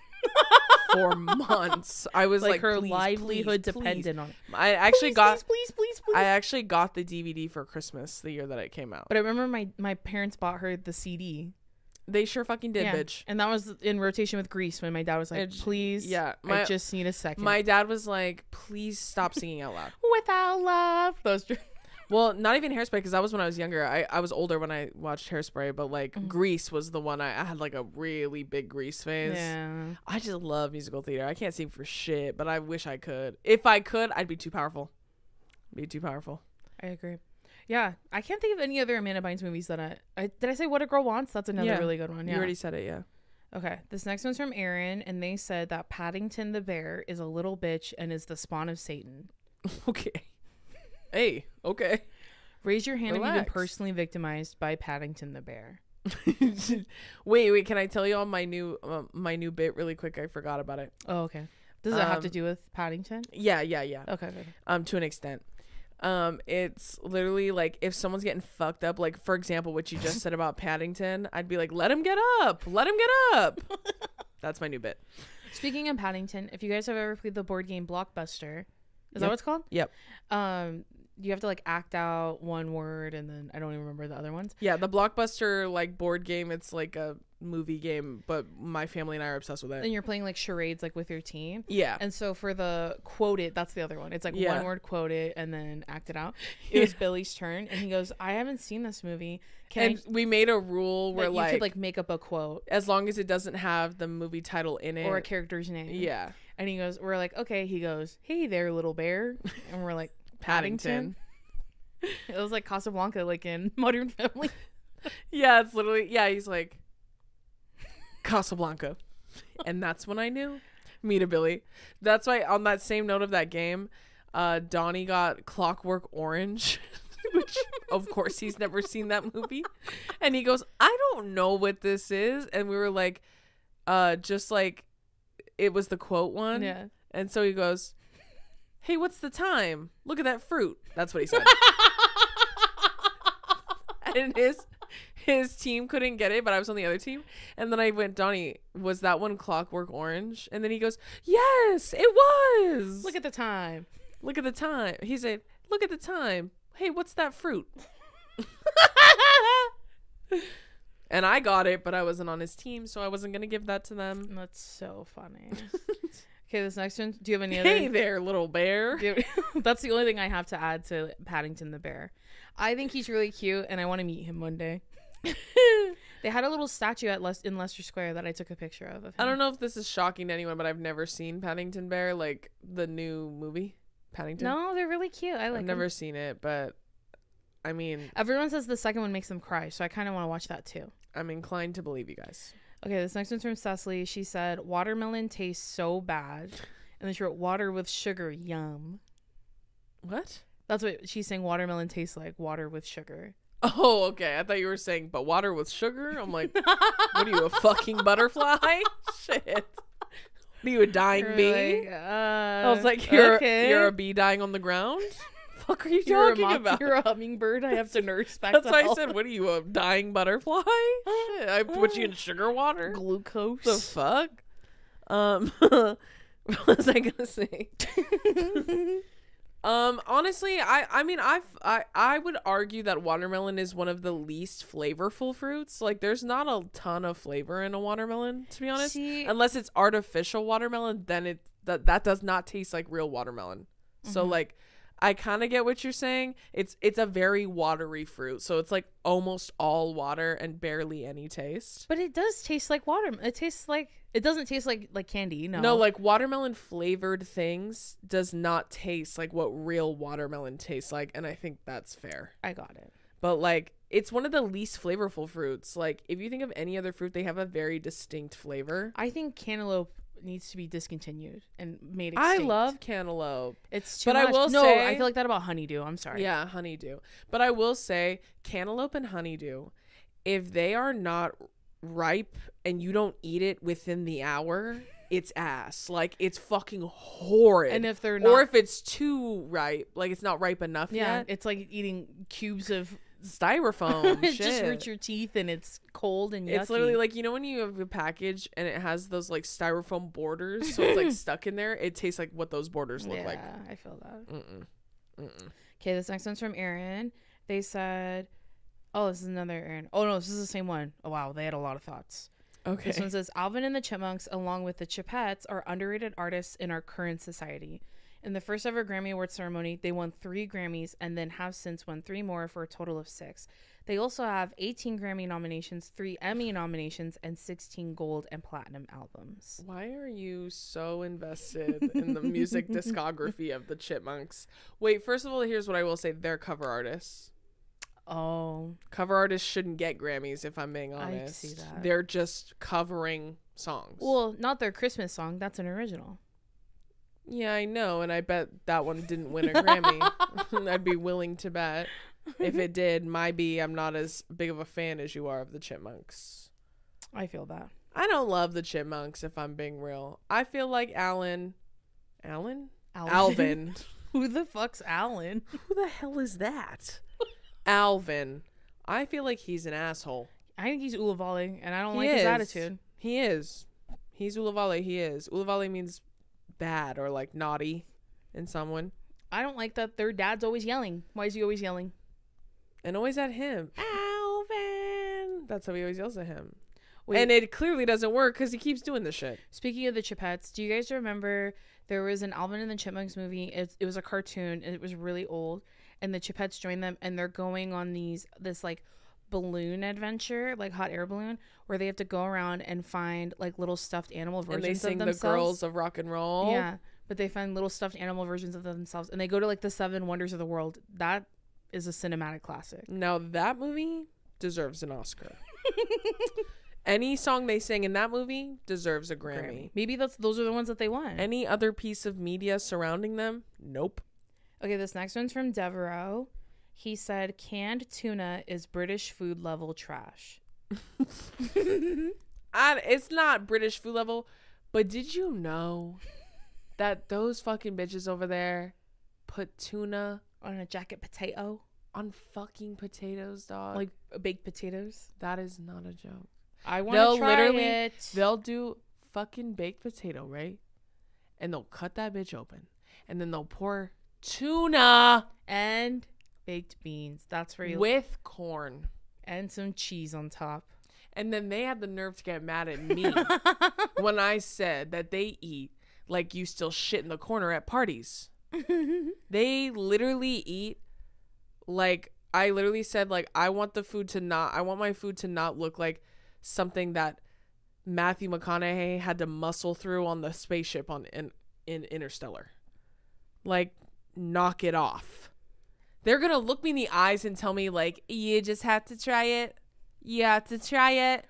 for months. I was like her livelihood depended on it. I actually got the DVD for Christmas the year that it came out. But I remember my parents bought her the CD. They sure fucking did, bitch. And that was in rotation with Grease when my dad was like, please, I just need a second. My dad was like, please stop singing out loud. Without Love. Those. Well, not even Hairspray, because that was when I was younger. I was older when I watched Hairspray, but like Grease was the one I had like a really big Grease phase. Yeah. I just love musical theater. I can't sing for shit, but I wish I could. If I could, I'd be too powerful. I agree. Yeah, I can't think of any other Amanda Bynes movies that I did. I say What a Girl Wants. That's another really good one. Yeah. You already said it. Yeah. Okay. This next one's from Aaron, and they said that Paddington the bear is a little bitch and is the spawn of Satan. Okay. Hey. Okay. Raise your hand if you've been personally victimized by Paddington the bear. wait. Can I tell you all my new bit really quick? I forgot about it. Oh, okay. Does it have to do with Paddington? Yeah. Okay. To an extent. It's literally like if someone's getting fucked up, like for example what you just said about Paddington, I'd be like, let him get up. That's my new bit. Speaking of Paddington, if you guys have ever played the board game Blockbuster, is that what it's called? You have to like act out one word, and then I don't even remember the other ones. Yeah, the Blockbuster like board game, it's like a movie game, but my family and I are obsessed with it. And you're playing like charades like with your team. Yeah. And so for the quote it, that's the other one. It's like one word, quote it, and then act it out. It was Billy's turn, and he goes, "I haven't seen this movie." We made a rule where you could like make up a quote as long as it doesn't have the movie title in it or a character's name. Yeah. And he goes, we're like, okay. He goes, "Hey there, little bear," and we're like, Paddington. It was like Casablanca, like in Modern Family. It's literally he's like Casablanca. And that's when I knew Meet Billy. That's why on that same note of that game, Donnie got Clockwork Orange, which of course he's never seen that movie. And he goes, "I don't know what this is." And we were like, just like it was the quote one. Yeah. And so he goes, "Hey, what's the time? Look at that fruit." That's what he said. And his team couldn't get it, but I was on the other team. And then I went, "Donnie, was that one Clockwork Orange?" And then he goes, "Yes, it was. Look at the time. Look at the time." He said, "Look at the time. Hey, what's that fruit?" And I got it, but I wasn't on his team, so I wasn't going to give that to them. That's so funny. Okay, this next one. Do you have any other? "Hey there, little bear." That's the only thing I have to add to Paddington the bear. I think he's really cute, and I want to meet him one day. They had a little statue in Leicester Square that I took a picture of him. I don't know if this is shocking to anyone, but I've never seen Paddington Bear, like the new movie, Paddington. No, they're really cute. I like. I've never seen it, but I mean, everyone says the second one makes them cry, so I kind of want to watch that too. I'm inclined to believe you guys. Okay, this next one's from Cecily. She said, "Watermelon tastes so bad." And then she wrote, "Water with sugar, yum." What? That's what she's saying, watermelon tastes like water with sugar. Oh, okay. I thought you were saying, "But water with sugar?" I'm like, what are you, a fucking butterfly? Shit. What are you, a dying bee? Like, I was like, you're a bee dying on the ground? Fuck are you talking about? You're a hummingbird. I have to nurse back. That's why I said, "What are you, a dying butterfly? Shit, I put you in sugar water, glucose." The fuck? What was I gonna say? Honestly, I mean I would argue that watermelon is one of the least flavorful fruits. Like, there's not a ton of flavor in a watermelon, to be honest. Unless it's artificial watermelon, then it that does not taste like real watermelon. Mm-hmm. So like, I kind of get what you're saying. It's a very watery fruit. So it's like almost all water and barely any taste. But it does taste like watermelon. It tastes like, it doesn't taste like candy, you know. No, like watermelon flavored things does not taste like what real watermelon tastes like, and I think that's fair. I got it. But like, it's one of the least flavorful fruits. Like, if you think of any other fruit, they have a very distinct flavor. I think cantaloupe needs to be discontinued and made extinct. I love cantaloupe. It's too much. But I will say, no, I feel like that about honeydew. I'm sorry. Yeah, honeydew. But I will say, cantaloupe and honeydew, if they are not ripe and you don't eat it within the hour, it's ass. Like, it's fucking horrid. And if they're not, or if it's too ripe, like it's not ripe enough yet. It's like eating cubes of styrofoam. It just hurts your teeth, and it's cold and yucky. It's literally like, you know when you have a package and it has those like styrofoam borders, so it's like stuck in there. It tastes like what those borders look like. Yeah, I feel that. Okay, this next one's from Erin. They said, oh, this is another Erin. Oh no, this is the same one. Oh wow, they had a lot of thoughts. Okay, this one says, Alvin and the Chipmunks, along with the Chipettes, are underrated artists in our current society. In the first ever Grammy Award ceremony, they won 3 Grammys and then have since won 3 more for a total of 6. They also have 18 Grammy nominations, 3 Emmy nominations, and 16 gold and platinum albums. Why are you so invested in the music discography of the Chipmunks? Wait, first of all, here's what I will say. They're cover artists. Oh. Cover artists shouldn't get Grammys, if I'm being honest. I see that. They're just covering songs. Well, not their Christmas song. That's an original. Yeah, I know, and I bet that one didn't win a Grammy. I'd be willing to bet. If it did, I'm not as big of a fan as you are of the Chipmunks. I feel that. I don't love the Chipmunks, if I'm being real. I feel like Alvin. Who the fuck's Alan? Who the hell is that? Alvin. I feel like he's an asshole. I think he's Uluvale, and I don't like his attitude. He is. He's Uluvale. He is. Uluvale means bad or like naughty in someone. I don't like that their dad's always yelling. Why is he always yelling? And always at him. Alvin. That's how he always yells at him. Wait. And it clearly doesn't work because he keeps doing this shit. Speaking of the Chipettes, do you guys remember there was an Alvin and the Chipmunks movie? It was a cartoon and it was really old, and the Chipettes joined them and they're going on this like balloon adventure, like hot air balloon, where they have to go around and find like little stuffed animal versions of themselves. And they sing the Girls of Rock and Roll. Yeah, but they find little stuffed animal versions of themselves, and they go to like the 7 wonders of the world. That is a cinematic classic. Now that movie deserves an Oscar. Any song they sing in that movie deserves a Grammy. Maybe those are the ones that they won. Any other piece of media surrounding them? Nope. Okay, this next one's from Devereaux. He said, canned tuna is British food level trash. It's not British food level, but did you know that those fucking bitches over there put tuna on a jacket potato? On fucking potatoes, dog. Like baked potatoes? That is not a joke. I want to try it. They'll do fucking baked potato, right? And they'll cut that bitch open. And then they'll pour tuna and baked beans. That's where you with corn and some cheese on top. And then they had the nerve to get mad at me when I said that they eat like you still shit in the corner at parties. They literally eat like, I literally said, like, I want my food to not look like something that Matthew McConaughey had to muscle through on the spaceship in Interstellar. Like, knock it off. They're going to look me in the eyes and tell me, like, you just have to try it. You have to try it.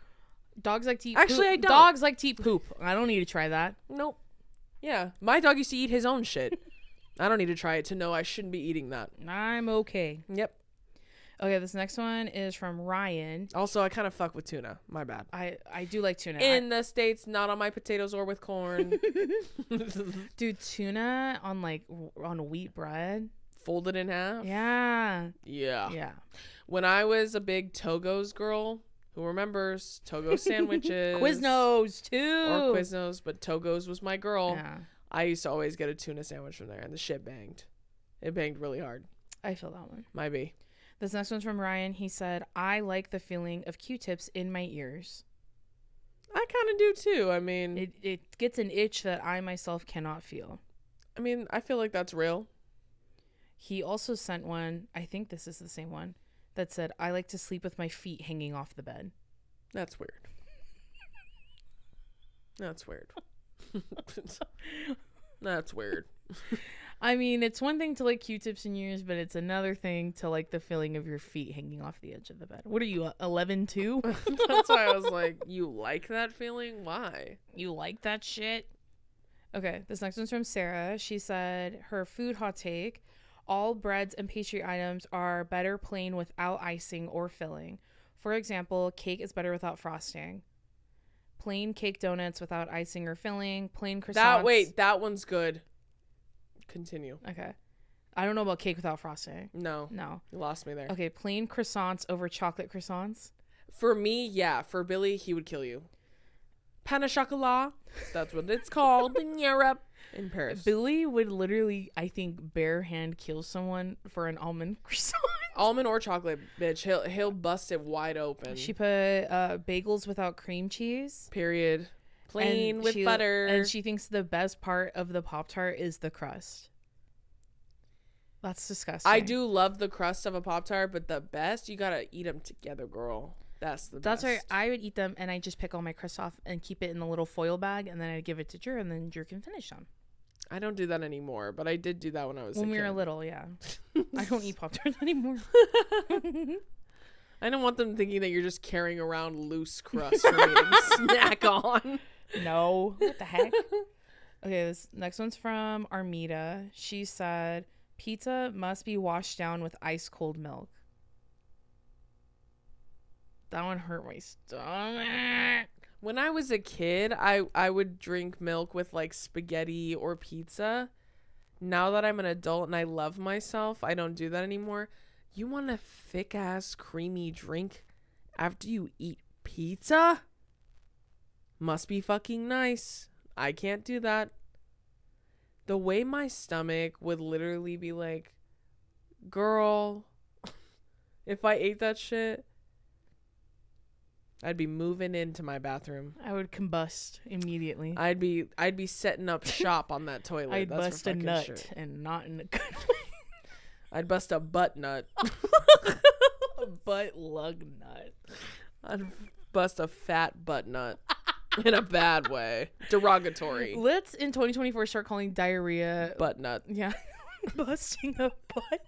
Dogs like to eat poop. Actually, I don't. Dogs like to eat poop. I don't need to try that. Nope. Yeah. My dog used to eat his own shit. I don't need to try it to know I shouldn't be eating that. I'm okay. Yep. Okay, this next one is from Ryan. Also, I kind of fuck with tuna. My bad. I do like tuna. In the States, not on my potatoes or with corn. Dude, tuna on wheat bread. Folded in half. Yeah. When I was a big Togo's girl, who remembers Togo sandwiches? Quiznos too. Or Quiznos, but Togo's was my girl. Yeah. I used to always get a tuna sandwich from there, and the shit banged. It banged really hard. I feel that one. Might be. This next one's from Ryan. He said, I like the feeling of Q-tips in my ears. I kind of do too. I mean, it gets an itch that I myself cannot feel. I mean, I feel like that's real. He also sent one, I think this is the same one, that said, I like to sleep with my feet hanging off the bed. That's weird. That's weird. That's weird. I mean, it's one thing to like Q-tips in your ears, but it's another thing to like the feeling of your feet hanging off the edge of the bed. What are you, 11 too? That's why I was like, you like that feeling? Why? You like that shit? Okay, this next one's from Sarah. She said her food hot take, all breads and pastry items are better plain without icing or filling. For example, cake is better without frosting. Plain cake donuts without icing or filling. Plain croissants. That one's good. Continue. Okay. I don't know about cake without frosting. No. You lost me there. Okay. Plain croissants over chocolate croissants. For me, yeah. For Billy, he would kill you. Pain au chocolat. That's what it's called in Europe. In Paris. Billy would literally, I think, bare hand kill someone for an almond croissant. Almond or chocolate, bitch. He'll bust it wide open. She put bagels without cream cheese. Period. Plain and with butter. And she thinks the best part of the Pop-Tart is the crust. That's disgusting. I do love the crust of a Pop-Tart, but the best, you gotta eat them together, girl. That's right. I would eat them, and I just pick all my crust off and keep it in the little foil bag, and then I give it to Drew, and then Drew can finish them. I don't do that anymore, but I did do that when I was a kid. When we were little, yeah. I don't eat Pop-Tarts anymore. I don't want them thinking that you're just carrying around loose crust for me to snack on. No. What the heck? Okay, this next one's from Armida. She said, pizza must be washed down with ice-cold milk. That one hurt my stomach. When I was a kid, I would drink milk with like spaghetti or pizza. Now that I'm an adult and I love myself, I don't do that anymore. You want a thick ass creamy drink after you eat pizza? Must be fucking nice. I can't do that. The way my stomach would literally be like, girl, if I ate that shit, I'd be moving into my bathroom. I would combust immediately. I'd be setting up shop on that toilet. I'd That's bust a nut sure. and not in a good way. I'd bust a butt nut. A butt lug nut. I'd bust a fat butt nut in a bad way. Derogatory. Let's in 2024 start calling diarrhea butt nut. Yeah. Busting a butt.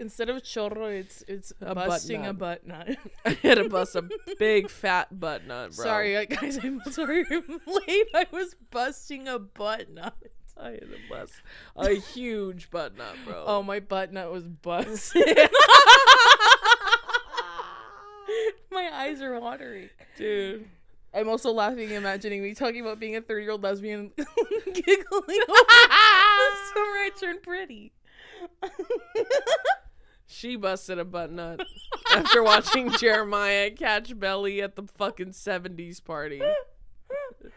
Instead of chorro, it's busting a butt nut. I had to bust a big fat butt nut, bro. Sorry, guys, I'm sorry I'm late. I was busting a butt nut. I had to bust a huge butt nut, bro. Oh, my butt nut was busted. My eyes are watery. Dude. I'm also laughing, imagining me talking about being a 30-year-old lesbian giggling over The Summer I Turned Pretty. She busted a butt nut after watching Jeremiah catch Belly at the fucking 70s party. My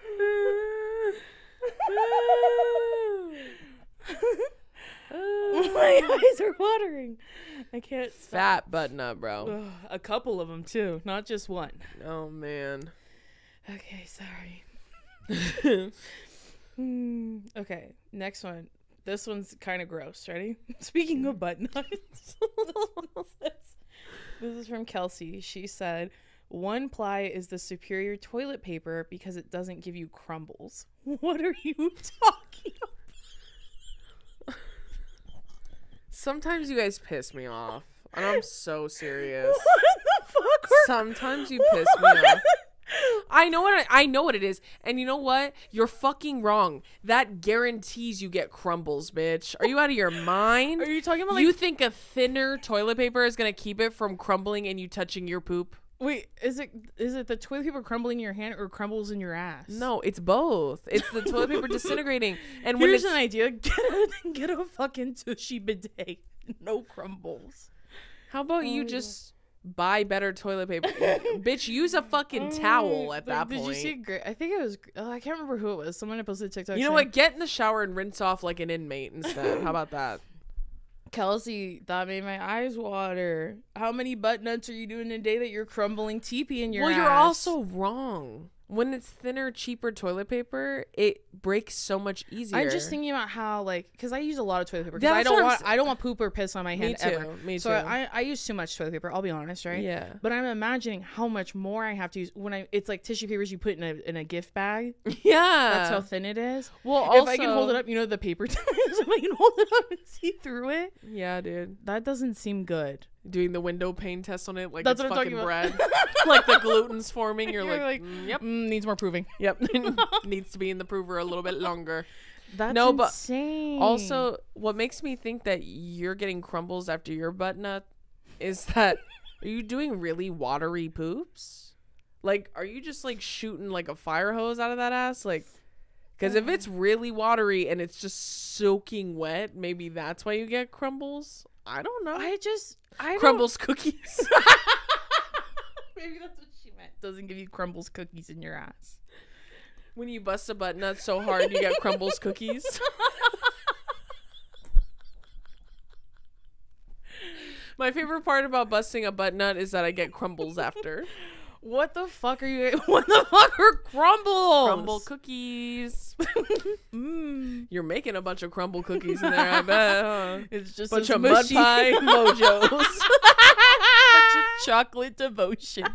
eyes are watering. I can't stop. Fat butt nut, bro. Ugh, a couple of them too, not just one. Oh man. Okay, sorry. Okay, next one. This one's kind of gross. Ready? Speaking of butt nuts. This is from Kelsey. She said, 1-ply is the superior toilet paper because it doesn't give you crumbles. What are you talking about? Sometimes you guys piss me off. And I'm so serious. What the fuck? Sometimes you piss me off. I know what it is, and you know what? You're fucking wrong. That guarantees you get crumbles, bitch. Are you out of your mind? Are you talking about? Like, you think a thinner toilet paper is gonna keep it from crumbling and you touching your poop? Wait, is it the toilet paper crumbling in your hand or crumbles in your ass? No, it's both. It's the toilet paper disintegrating. And here's an idea: get a fucking tushy bidet. No crumbles. How about you just buy better toilet paper? Bitch, use a fucking towel at that point. Did you see I think it was, I can't remember who it was. Someone had posted a TikTok. You know what? Get in the shower and rinse off like an inmate instead. How about that? Kelsey, that made my eyes water. How many butt nuts are you doing a day that you're crumbling TP in your ass? Well, you're also wrong. When it's thinner, cheaper toilet paper, it breaks so much easier. I'm just thinking about how, like, because I use a lot of toilet paper. Because I don't want poop or piss on my hand ever. Me too. So I use too much toilet paper. I'll be honest, right? Yeah. But I'm imagining how much more I have to use when it's like tissue papers you put in a gift bag. Yeah. That's how thin it is. Well, also, if I can hold it up, you know, the paper towels. If I can hold it up and see through it. Yeah, dude. That doesn't seem good. Doing the window pane test on it, like that's it's fucking bread. Like the gluten's forming. You're like yep, needs more proving. Yep. Needs to be in the prover a little bit longer. That's no, insane. But also, what makes me think that you're getting crumbles after your butt nut is that are you doing really watery poops? Like, are you just like shooting like a fire hose out of that ass? Like, because if it's really watery and it's just soaking wet, maybe that's why you get crumbles. I don't know. I Crumbl Cookies. Maybe that's what she meant. Doesn't give you Crumbl Cookies in your ass. When you bust a butt nut so hard, you get Crumbl Cookies. My favorite part about busting a butt nut is that I get crumbles after. What the fuck are you? What the fuck are crumbles? Crumbl Cookies. You're making a bunch of Crumbl Cookies in there, I bet. Huh? It's just bunch of mud pie mojos. Bunch of chocolate devotions.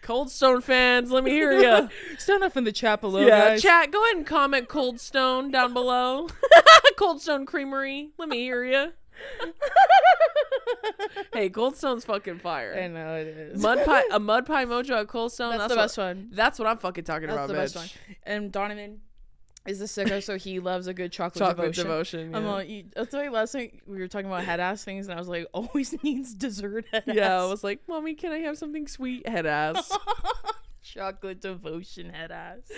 Cold Stone fans, let me hear you. Stand up in the chat below, guys. Chat, go ahead and comment Cold Stone down below. Cold Stone Creamery, let me hear you. Hey, Cold Stone's fucking fire. I know it is. A mud pie mojo at Cold Stone. That's the best one. That's what I'm fucking talking about, bitch. That's the best one. And Donovan is a sicko, so he loves a good chocolate devotion. Yeah. I'm like, that's why last night we were talking about head ass things, and I was like, always needs dessert head ass. Yeah, I was like, mommy, can I have something sweet head ass? Chocolate devotion head ass.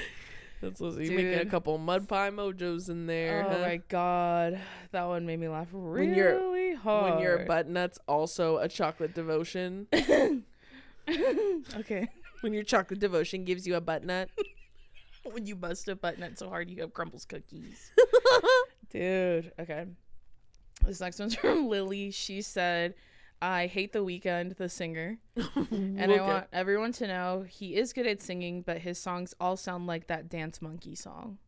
That's what you're making a couple mud pie mojos in there. Oh my god, that one made me laugh really hard. When your butt nut's also a chocolate devotion. Okay. When your chocolate devotion gives you a butt nut. When you bust a butt nut so hard, you have Crumbl Cookies. Dude. Okay. This next one's from Lily. She said, I hate The Weeknd, the singer, and I want everyone to know he is good at singing, but his songs all sound like that Dance Monkey song.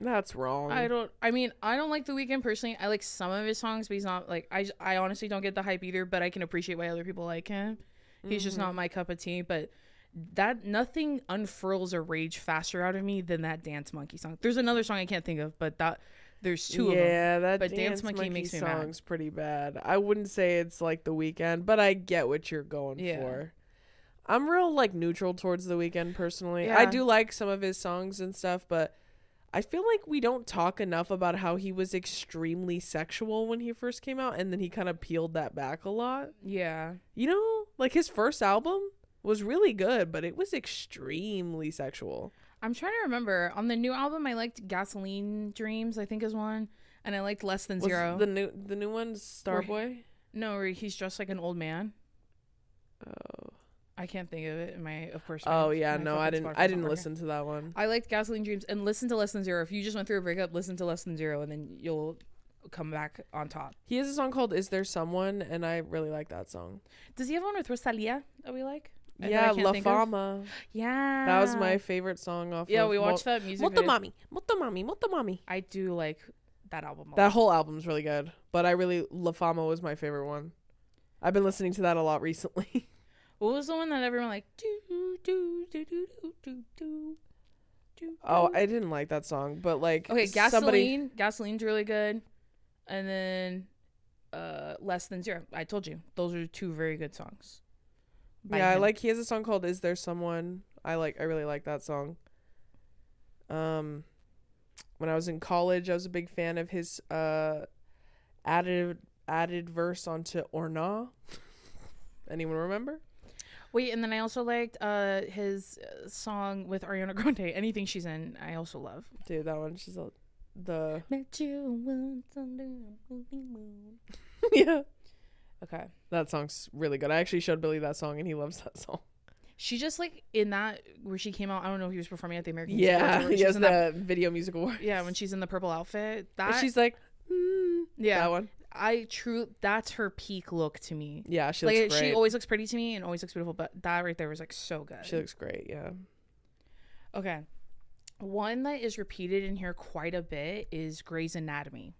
That's wrong. I mean, I don't like The Weeknd personally. I like some of his songs, but he's not like, I honestly don't get the hype either, but I can appreciate why other people like him. He's just not my cup of tea, but that nothing unfurls a rage faster out of me than that Dance Monkey song. There's another song I can't think of, but that... There's two of them. Yeah, that Dance Monkey makes me mad. Song's pretty bad. I wouldn't say it's like The Weeknd, but I get what you're going for. I'm real like neutral towards The Weeknd personally. Yeah. I do like some of his songs and stuff, but I feel like we don't talk enough about how he was extremely sexual when he first came out, and then he kind of peeled that back a lot. Yeah. You know, like his first album was really good, but it was extremely sexual. I'm trying to remember. On the new album, I liked Gasoline Dreams, I think is one. And I liked Less Than Zero. Was the new one, Starboy? No, where he's dressed like an old man. Oh. I can't think of it in my, of course. Oh, yeah. No, I didn't listen to that one. I liked Gasoline Dreams and listen to Less Than Zero. If you just went through a breakup, listen to Less Than Zero and then you'll come back on top. He has a song called Is There Someone? And I really like that song. Does he have one with Rosalia that we like? Yeah, La Fama. Yeah. That was my favorite song off of... Yeah, we watched that music video. Motomami. I do like that album. That whole album's really good. But I really... La Fama was my favorite one. I've been listening to that a lot recently. What was the one that everyone like... Oh, I didn't like that song. But like... Okay, Gasoline. Gasoline's really good. And then... Less Than Zero. I told you. Those are two very good songs. Yeah, he has a song called Is There Someone? I really like that song. When I was in college, I was a big fan of his added verse onto Orna. Anyone remember? Wait, and then I also liked his song with Ariana Grande, Anything She's In. I also love. Dude, that one, she's the Met you once under a moon. Yeah. Okay. That song's really good. I actually showed Billy that song and he loves that song. She just like in that where she came out, I don't know if he was performing at the American Sports, yes, the Video Music Awards. Yeah, when she's in the purple outfit. That she's like, yeah, that one. That's her peak look to me. Yeah, she looks great. She always looks pretty to me and always looks beautiful, but that right there was like so good. She looks great, yeah. Okay. One that is repeated in here quite a bit is Grey's Anatomy.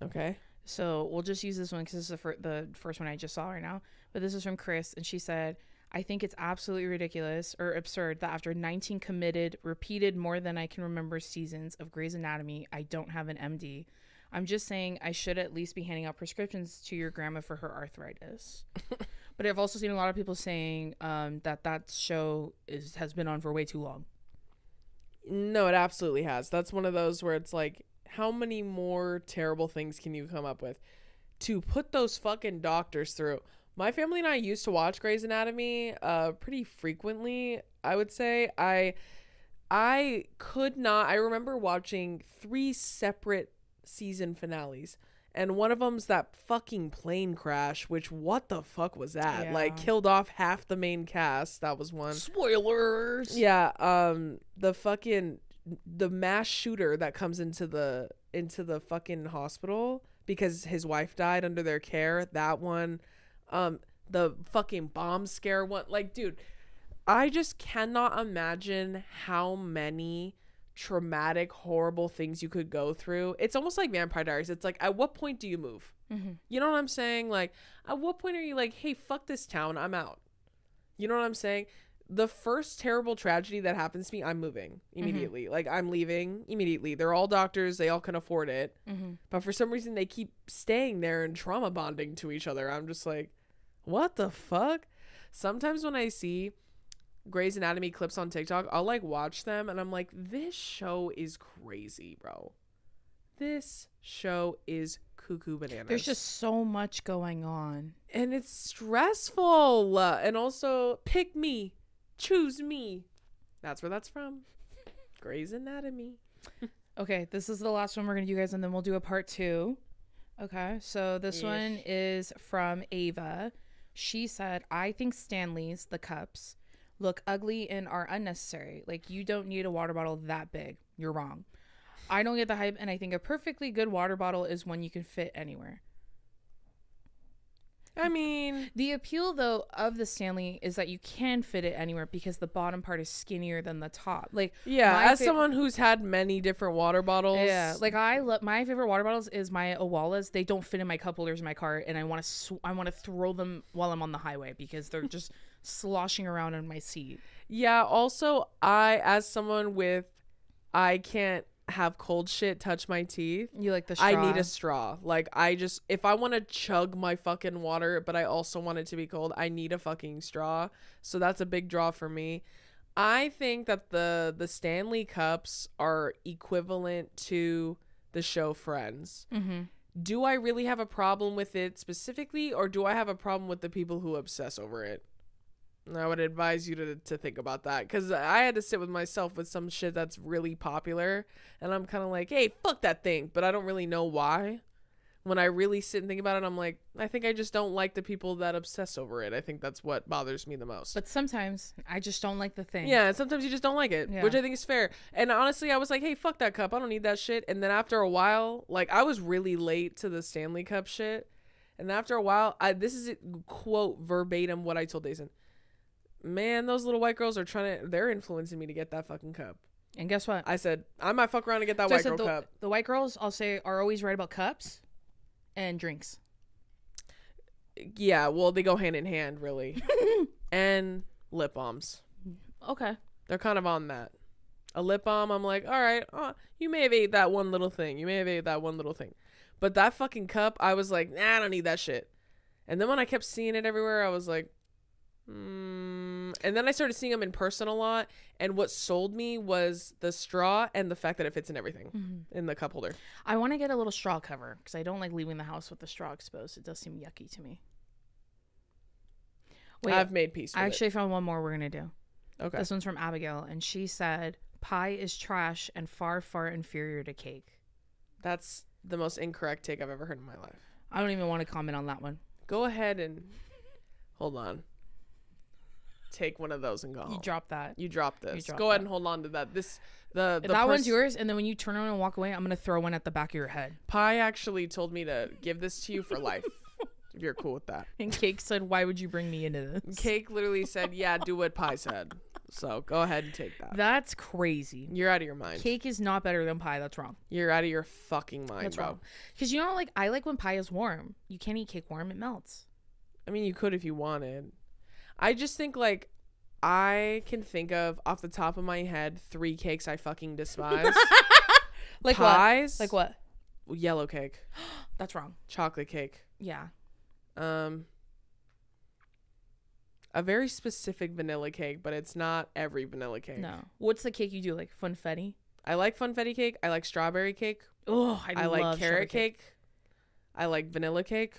Okay. So we'll just use this one because this is the first one I just saw right now. But this is from Chris, and she said, I think it's absolutely ridiculous or absurd that after 19 repeated more than I can remember seasons of Grey's Anatomy, I don't have an MD. I'm just saying I should at least be handing out prescriptions to your grandma for her arthritis. But I've also seen a lot of people saying that show has been on for way too long. No, it absolutely has. That's one of those where it's like, how many more terrible things can you come up with to put those fucking doctors through? My family and I used to watch Grey's Anatomy pretty frequently, I would say. I could not. I remember watching 3 separate season finales, and one of them's that fucking plane crash, which what the fuck was that? Yeah. Like, killed off half the main cast. That was one. Spoilers. Yeah. The mass shooter that comes into the fucking hospital because his wife died under their care. That one. The fucking bomb scare one. Like, dude, I just cannot imagine how many traumatic, horrible things you could go through. It's almost like Vampire Diaries. It's like, at what point do you move? Mm-hmm. You know what I'm saying? Like, at what point are you like, hey, fuck this town, I'm out? You know what I'm saying? The first terrible tragedy that happens to me, I'm moving immediately. Mm-hmm. Like, I'm leaving immediately. They're all doctors. They all can afford it. Mm-hmm. But for some reason, they keep staying there and trauma bonding to each other. I'm just like, what the fuck? Sometimes when I see Grey's Anatomy clips on TikTok, I'll like watch them and I'm like, this show is crazy, bro. This show is cuckoo bananas. There's just so much going on. And it's stressful. And also, pick me. Choose me. That's where that's from. Grey's Anatomy. Okay, this is the last one we're gonna do, guys, and then we'll do a part 2. Okay, so this one is from Ava. She said, I think Stanley's, the cups, look ugly and are unnecessary. Like, you don't need a water bottle that big. You're wrong. I don't get the hype, and I think a perfectly good water bottle is one you can fit anywhere. I mean, the appeal though of the Stanley is that you can fit it anywhere because the bottom part is skinnier than the top. Like, yeah, as someone who's had many different water bottles, yeah, like I love my favorite water bottles is my Owalas. They don't fit in my cup holders in my car, and I want to throw them while I'm on the highway because they're just sloshing around in my seat. Yeah. Also, I can't have cold shit touch my teeth. You like the straw. I need a straw. Like, I just, if I want to chug my fucking water but I also want it to be cold, I need a fucking straw. So that's a big draw for me. I think that the Stanley cups are equivalent to the show Friends. Mm-hmm. Do I really have a problem with it specifically, or do I have a problem with the people who obsess over it? I would advise you to think about that, because I had to sit with myself with some shit that's really popular, and I'm kind of like, hey, fuck that thing, but I don't really know why. When I really sit and think about it, I'm like, I think I just don't like the people that obsess over it. I think that's what bothers me the most. But sometimes I just don't like the thing. Yeah, sometimes you just don't like it, yeah. Which I think is fair. And honestly, I was like, hey, fuck that cup, I don't need that shit. And then after a while, like, I was really late to the Stanley Cup shit, and after a while, this is quote verbatim what I told Dazen. Man, those little white girls are they're influencing me to get that fucking cup. And guess what? I said, I might fuck around and get that white girl cup. The white girls, I'll say, are always right about cups and drinks. Yeah, well, they go hand in hand, really. And lip balms. Okay. They're kind of on that. A lip balm, I'm like, all right, you may have ate that one little thing. You may have ate that one little thing. But that fucking cup, I was like, nah, I don't need that shit. And then when I kept seeing it everywhere, I was like, and then I started seeing them in person a lot, and what sold me was the straw and the fact that it fits in everything. Mm-hmm. In the cup holder. I want to get a little straw cover because I don't like leaving the house with the straw exposed. It does seem yucky to me. Wait, I've made peace with I actually found one more we're gonna do. Okay, this one's from Abigail, and she said, pie is trash and far inferior to cake. That's the most incorrect take I've ever heard in my life. I don't even want to comment on that one. Go ahead and hold on. take one of those and go home. You drop that. You drop this. You drop go ahead and hold on to that. That one's yours, and then when you turn around and walk away, I'm going to throw one at the back of your head. Pie actually told me to give this to you for life. If you're cool with that. And Cake said, why would you bring me into this? Cake literally said, yeah, do what Pie said. So go ahead and take that. That's crazy. You're out of your mind. Cake is not better than Pie. That's wrong. You're out of your fucking mind, that's bro. Wrong. Because you know, like, I like when pie is warm. You can't eat cake warm. It melts. I mean, you could if you wanted. I just think, like, I can think of, off the top of my head, 3 cakes I fucking despise. Like pies. What? Like what? Yellow cake. That's wrong. Chocolate cake. Yeah. A very specific vanilla cake, but it's not every vanilla cake. No. What's the cake you do? Like funfetti? I like funfetti cake. I like strawberry cake. Oh, I love like carrot cake. I like vanilla cake.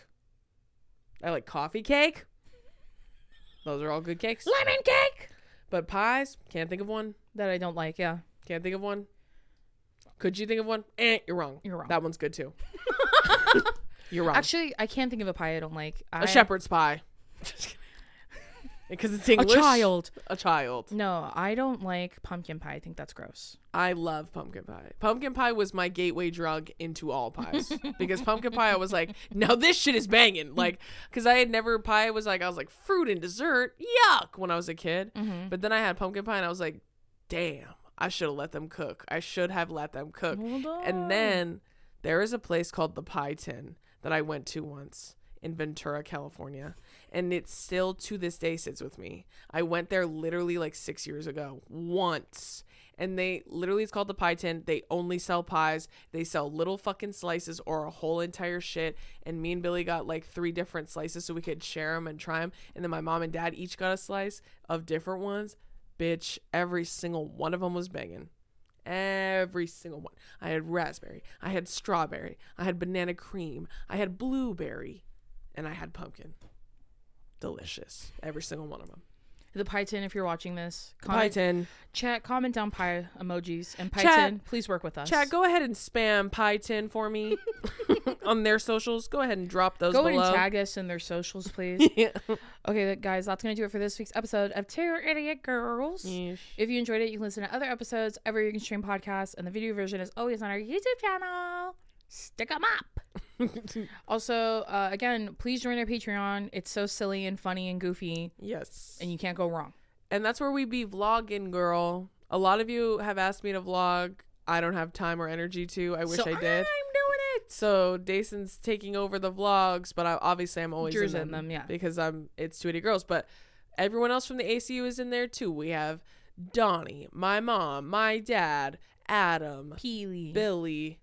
I like coffee cake. Those are all good cakes. Lemon cake. But pies, can't think of one that I don't like. Yeah. Can't think of one. Could you think of one? You're wrong. You're wrong. That one's good too. You're wrong. Actually, I can't think of a pie I don't like. A shepherd's pie. Because it's English. A child. No, I don't like pumpkin pie. I think that's gross. I love pumpkin pie. Pumpkin pie was my gateway drug into all pies. Because pumpkin pie, I was like, now this shit is banging. Like, because I had never, pie was like, I was like, fruit and dessert, yuck, when I was a kid. Mm-hmm. But then I had pumpkin pie and I was like, damn, I should have let them cook. I should have let them cook. Hold on. And then there is a place called The Pie Tin that I went to once in Ventura, California. And it still to this day sits with me. I went there literally like 6 years ago once. And they literally, it's called The Pie Tin. They only sell pies. They sell little fucking slices or a whole entire shit. And me and Billy got like 3 different slices so we could share them and try them. And then my mom and dad each got a slice of different ones. Bitch, every single one of them was banging. Every single one. I had raspberry. I had strawberry. I had banana cream. I had blueberry. And I had pumpkin. Delicious, every single one of them. The Pie Tin, if you're watching this, comment, Pie Tin chat, comment down pie emojis, and Pie Tin, please work with us. Chat, go ahead and spam Pie Tin for me on their socials. Go ahead and drop those go below. And tag us in their socials, please. Yeah. Okay guys, that's gonna do it for this week's episode of Two Idiot Girls. Yeesh. If you enjoyed it, you can listen to other episodes ever you can stream podcasts, and the video version is always on our YouTube channel. Stick 'em up. Also, again, please join our Patreon. It's so silly and funny and goofy. Yes. And you can't go wrong. And that's where we be vlogging, girl. A lot of you have asked me to vlog. I don't have time or energy to. I wish I did. I'm doing it. So Dayson's taking over the vlogs, but I'm always in them, yeah. Because it's Two Idiot Girls. But everyone else from the ACU is in there too. We have Donnie, my mom, my dad, Adam, Peely, Billy,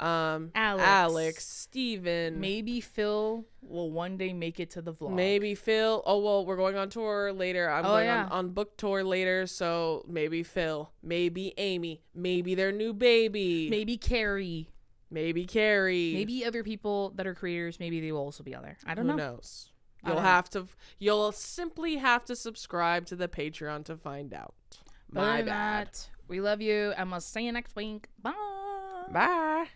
Alex, Steven, maybe Phil will one day make it to the vlog. Maybe Phil. Oh, well, we're going on tour later. I'm going on book tour later, so maybe Phil, maybe Amy, maybe their new baby, maybe Carrie, maybe other people that are creators. Maybe they will also be on there. I don't know. Who knows? You'll simply have to subscribe to the Patreon to find out. My bad. We love you, and we'll see you next week. Bye.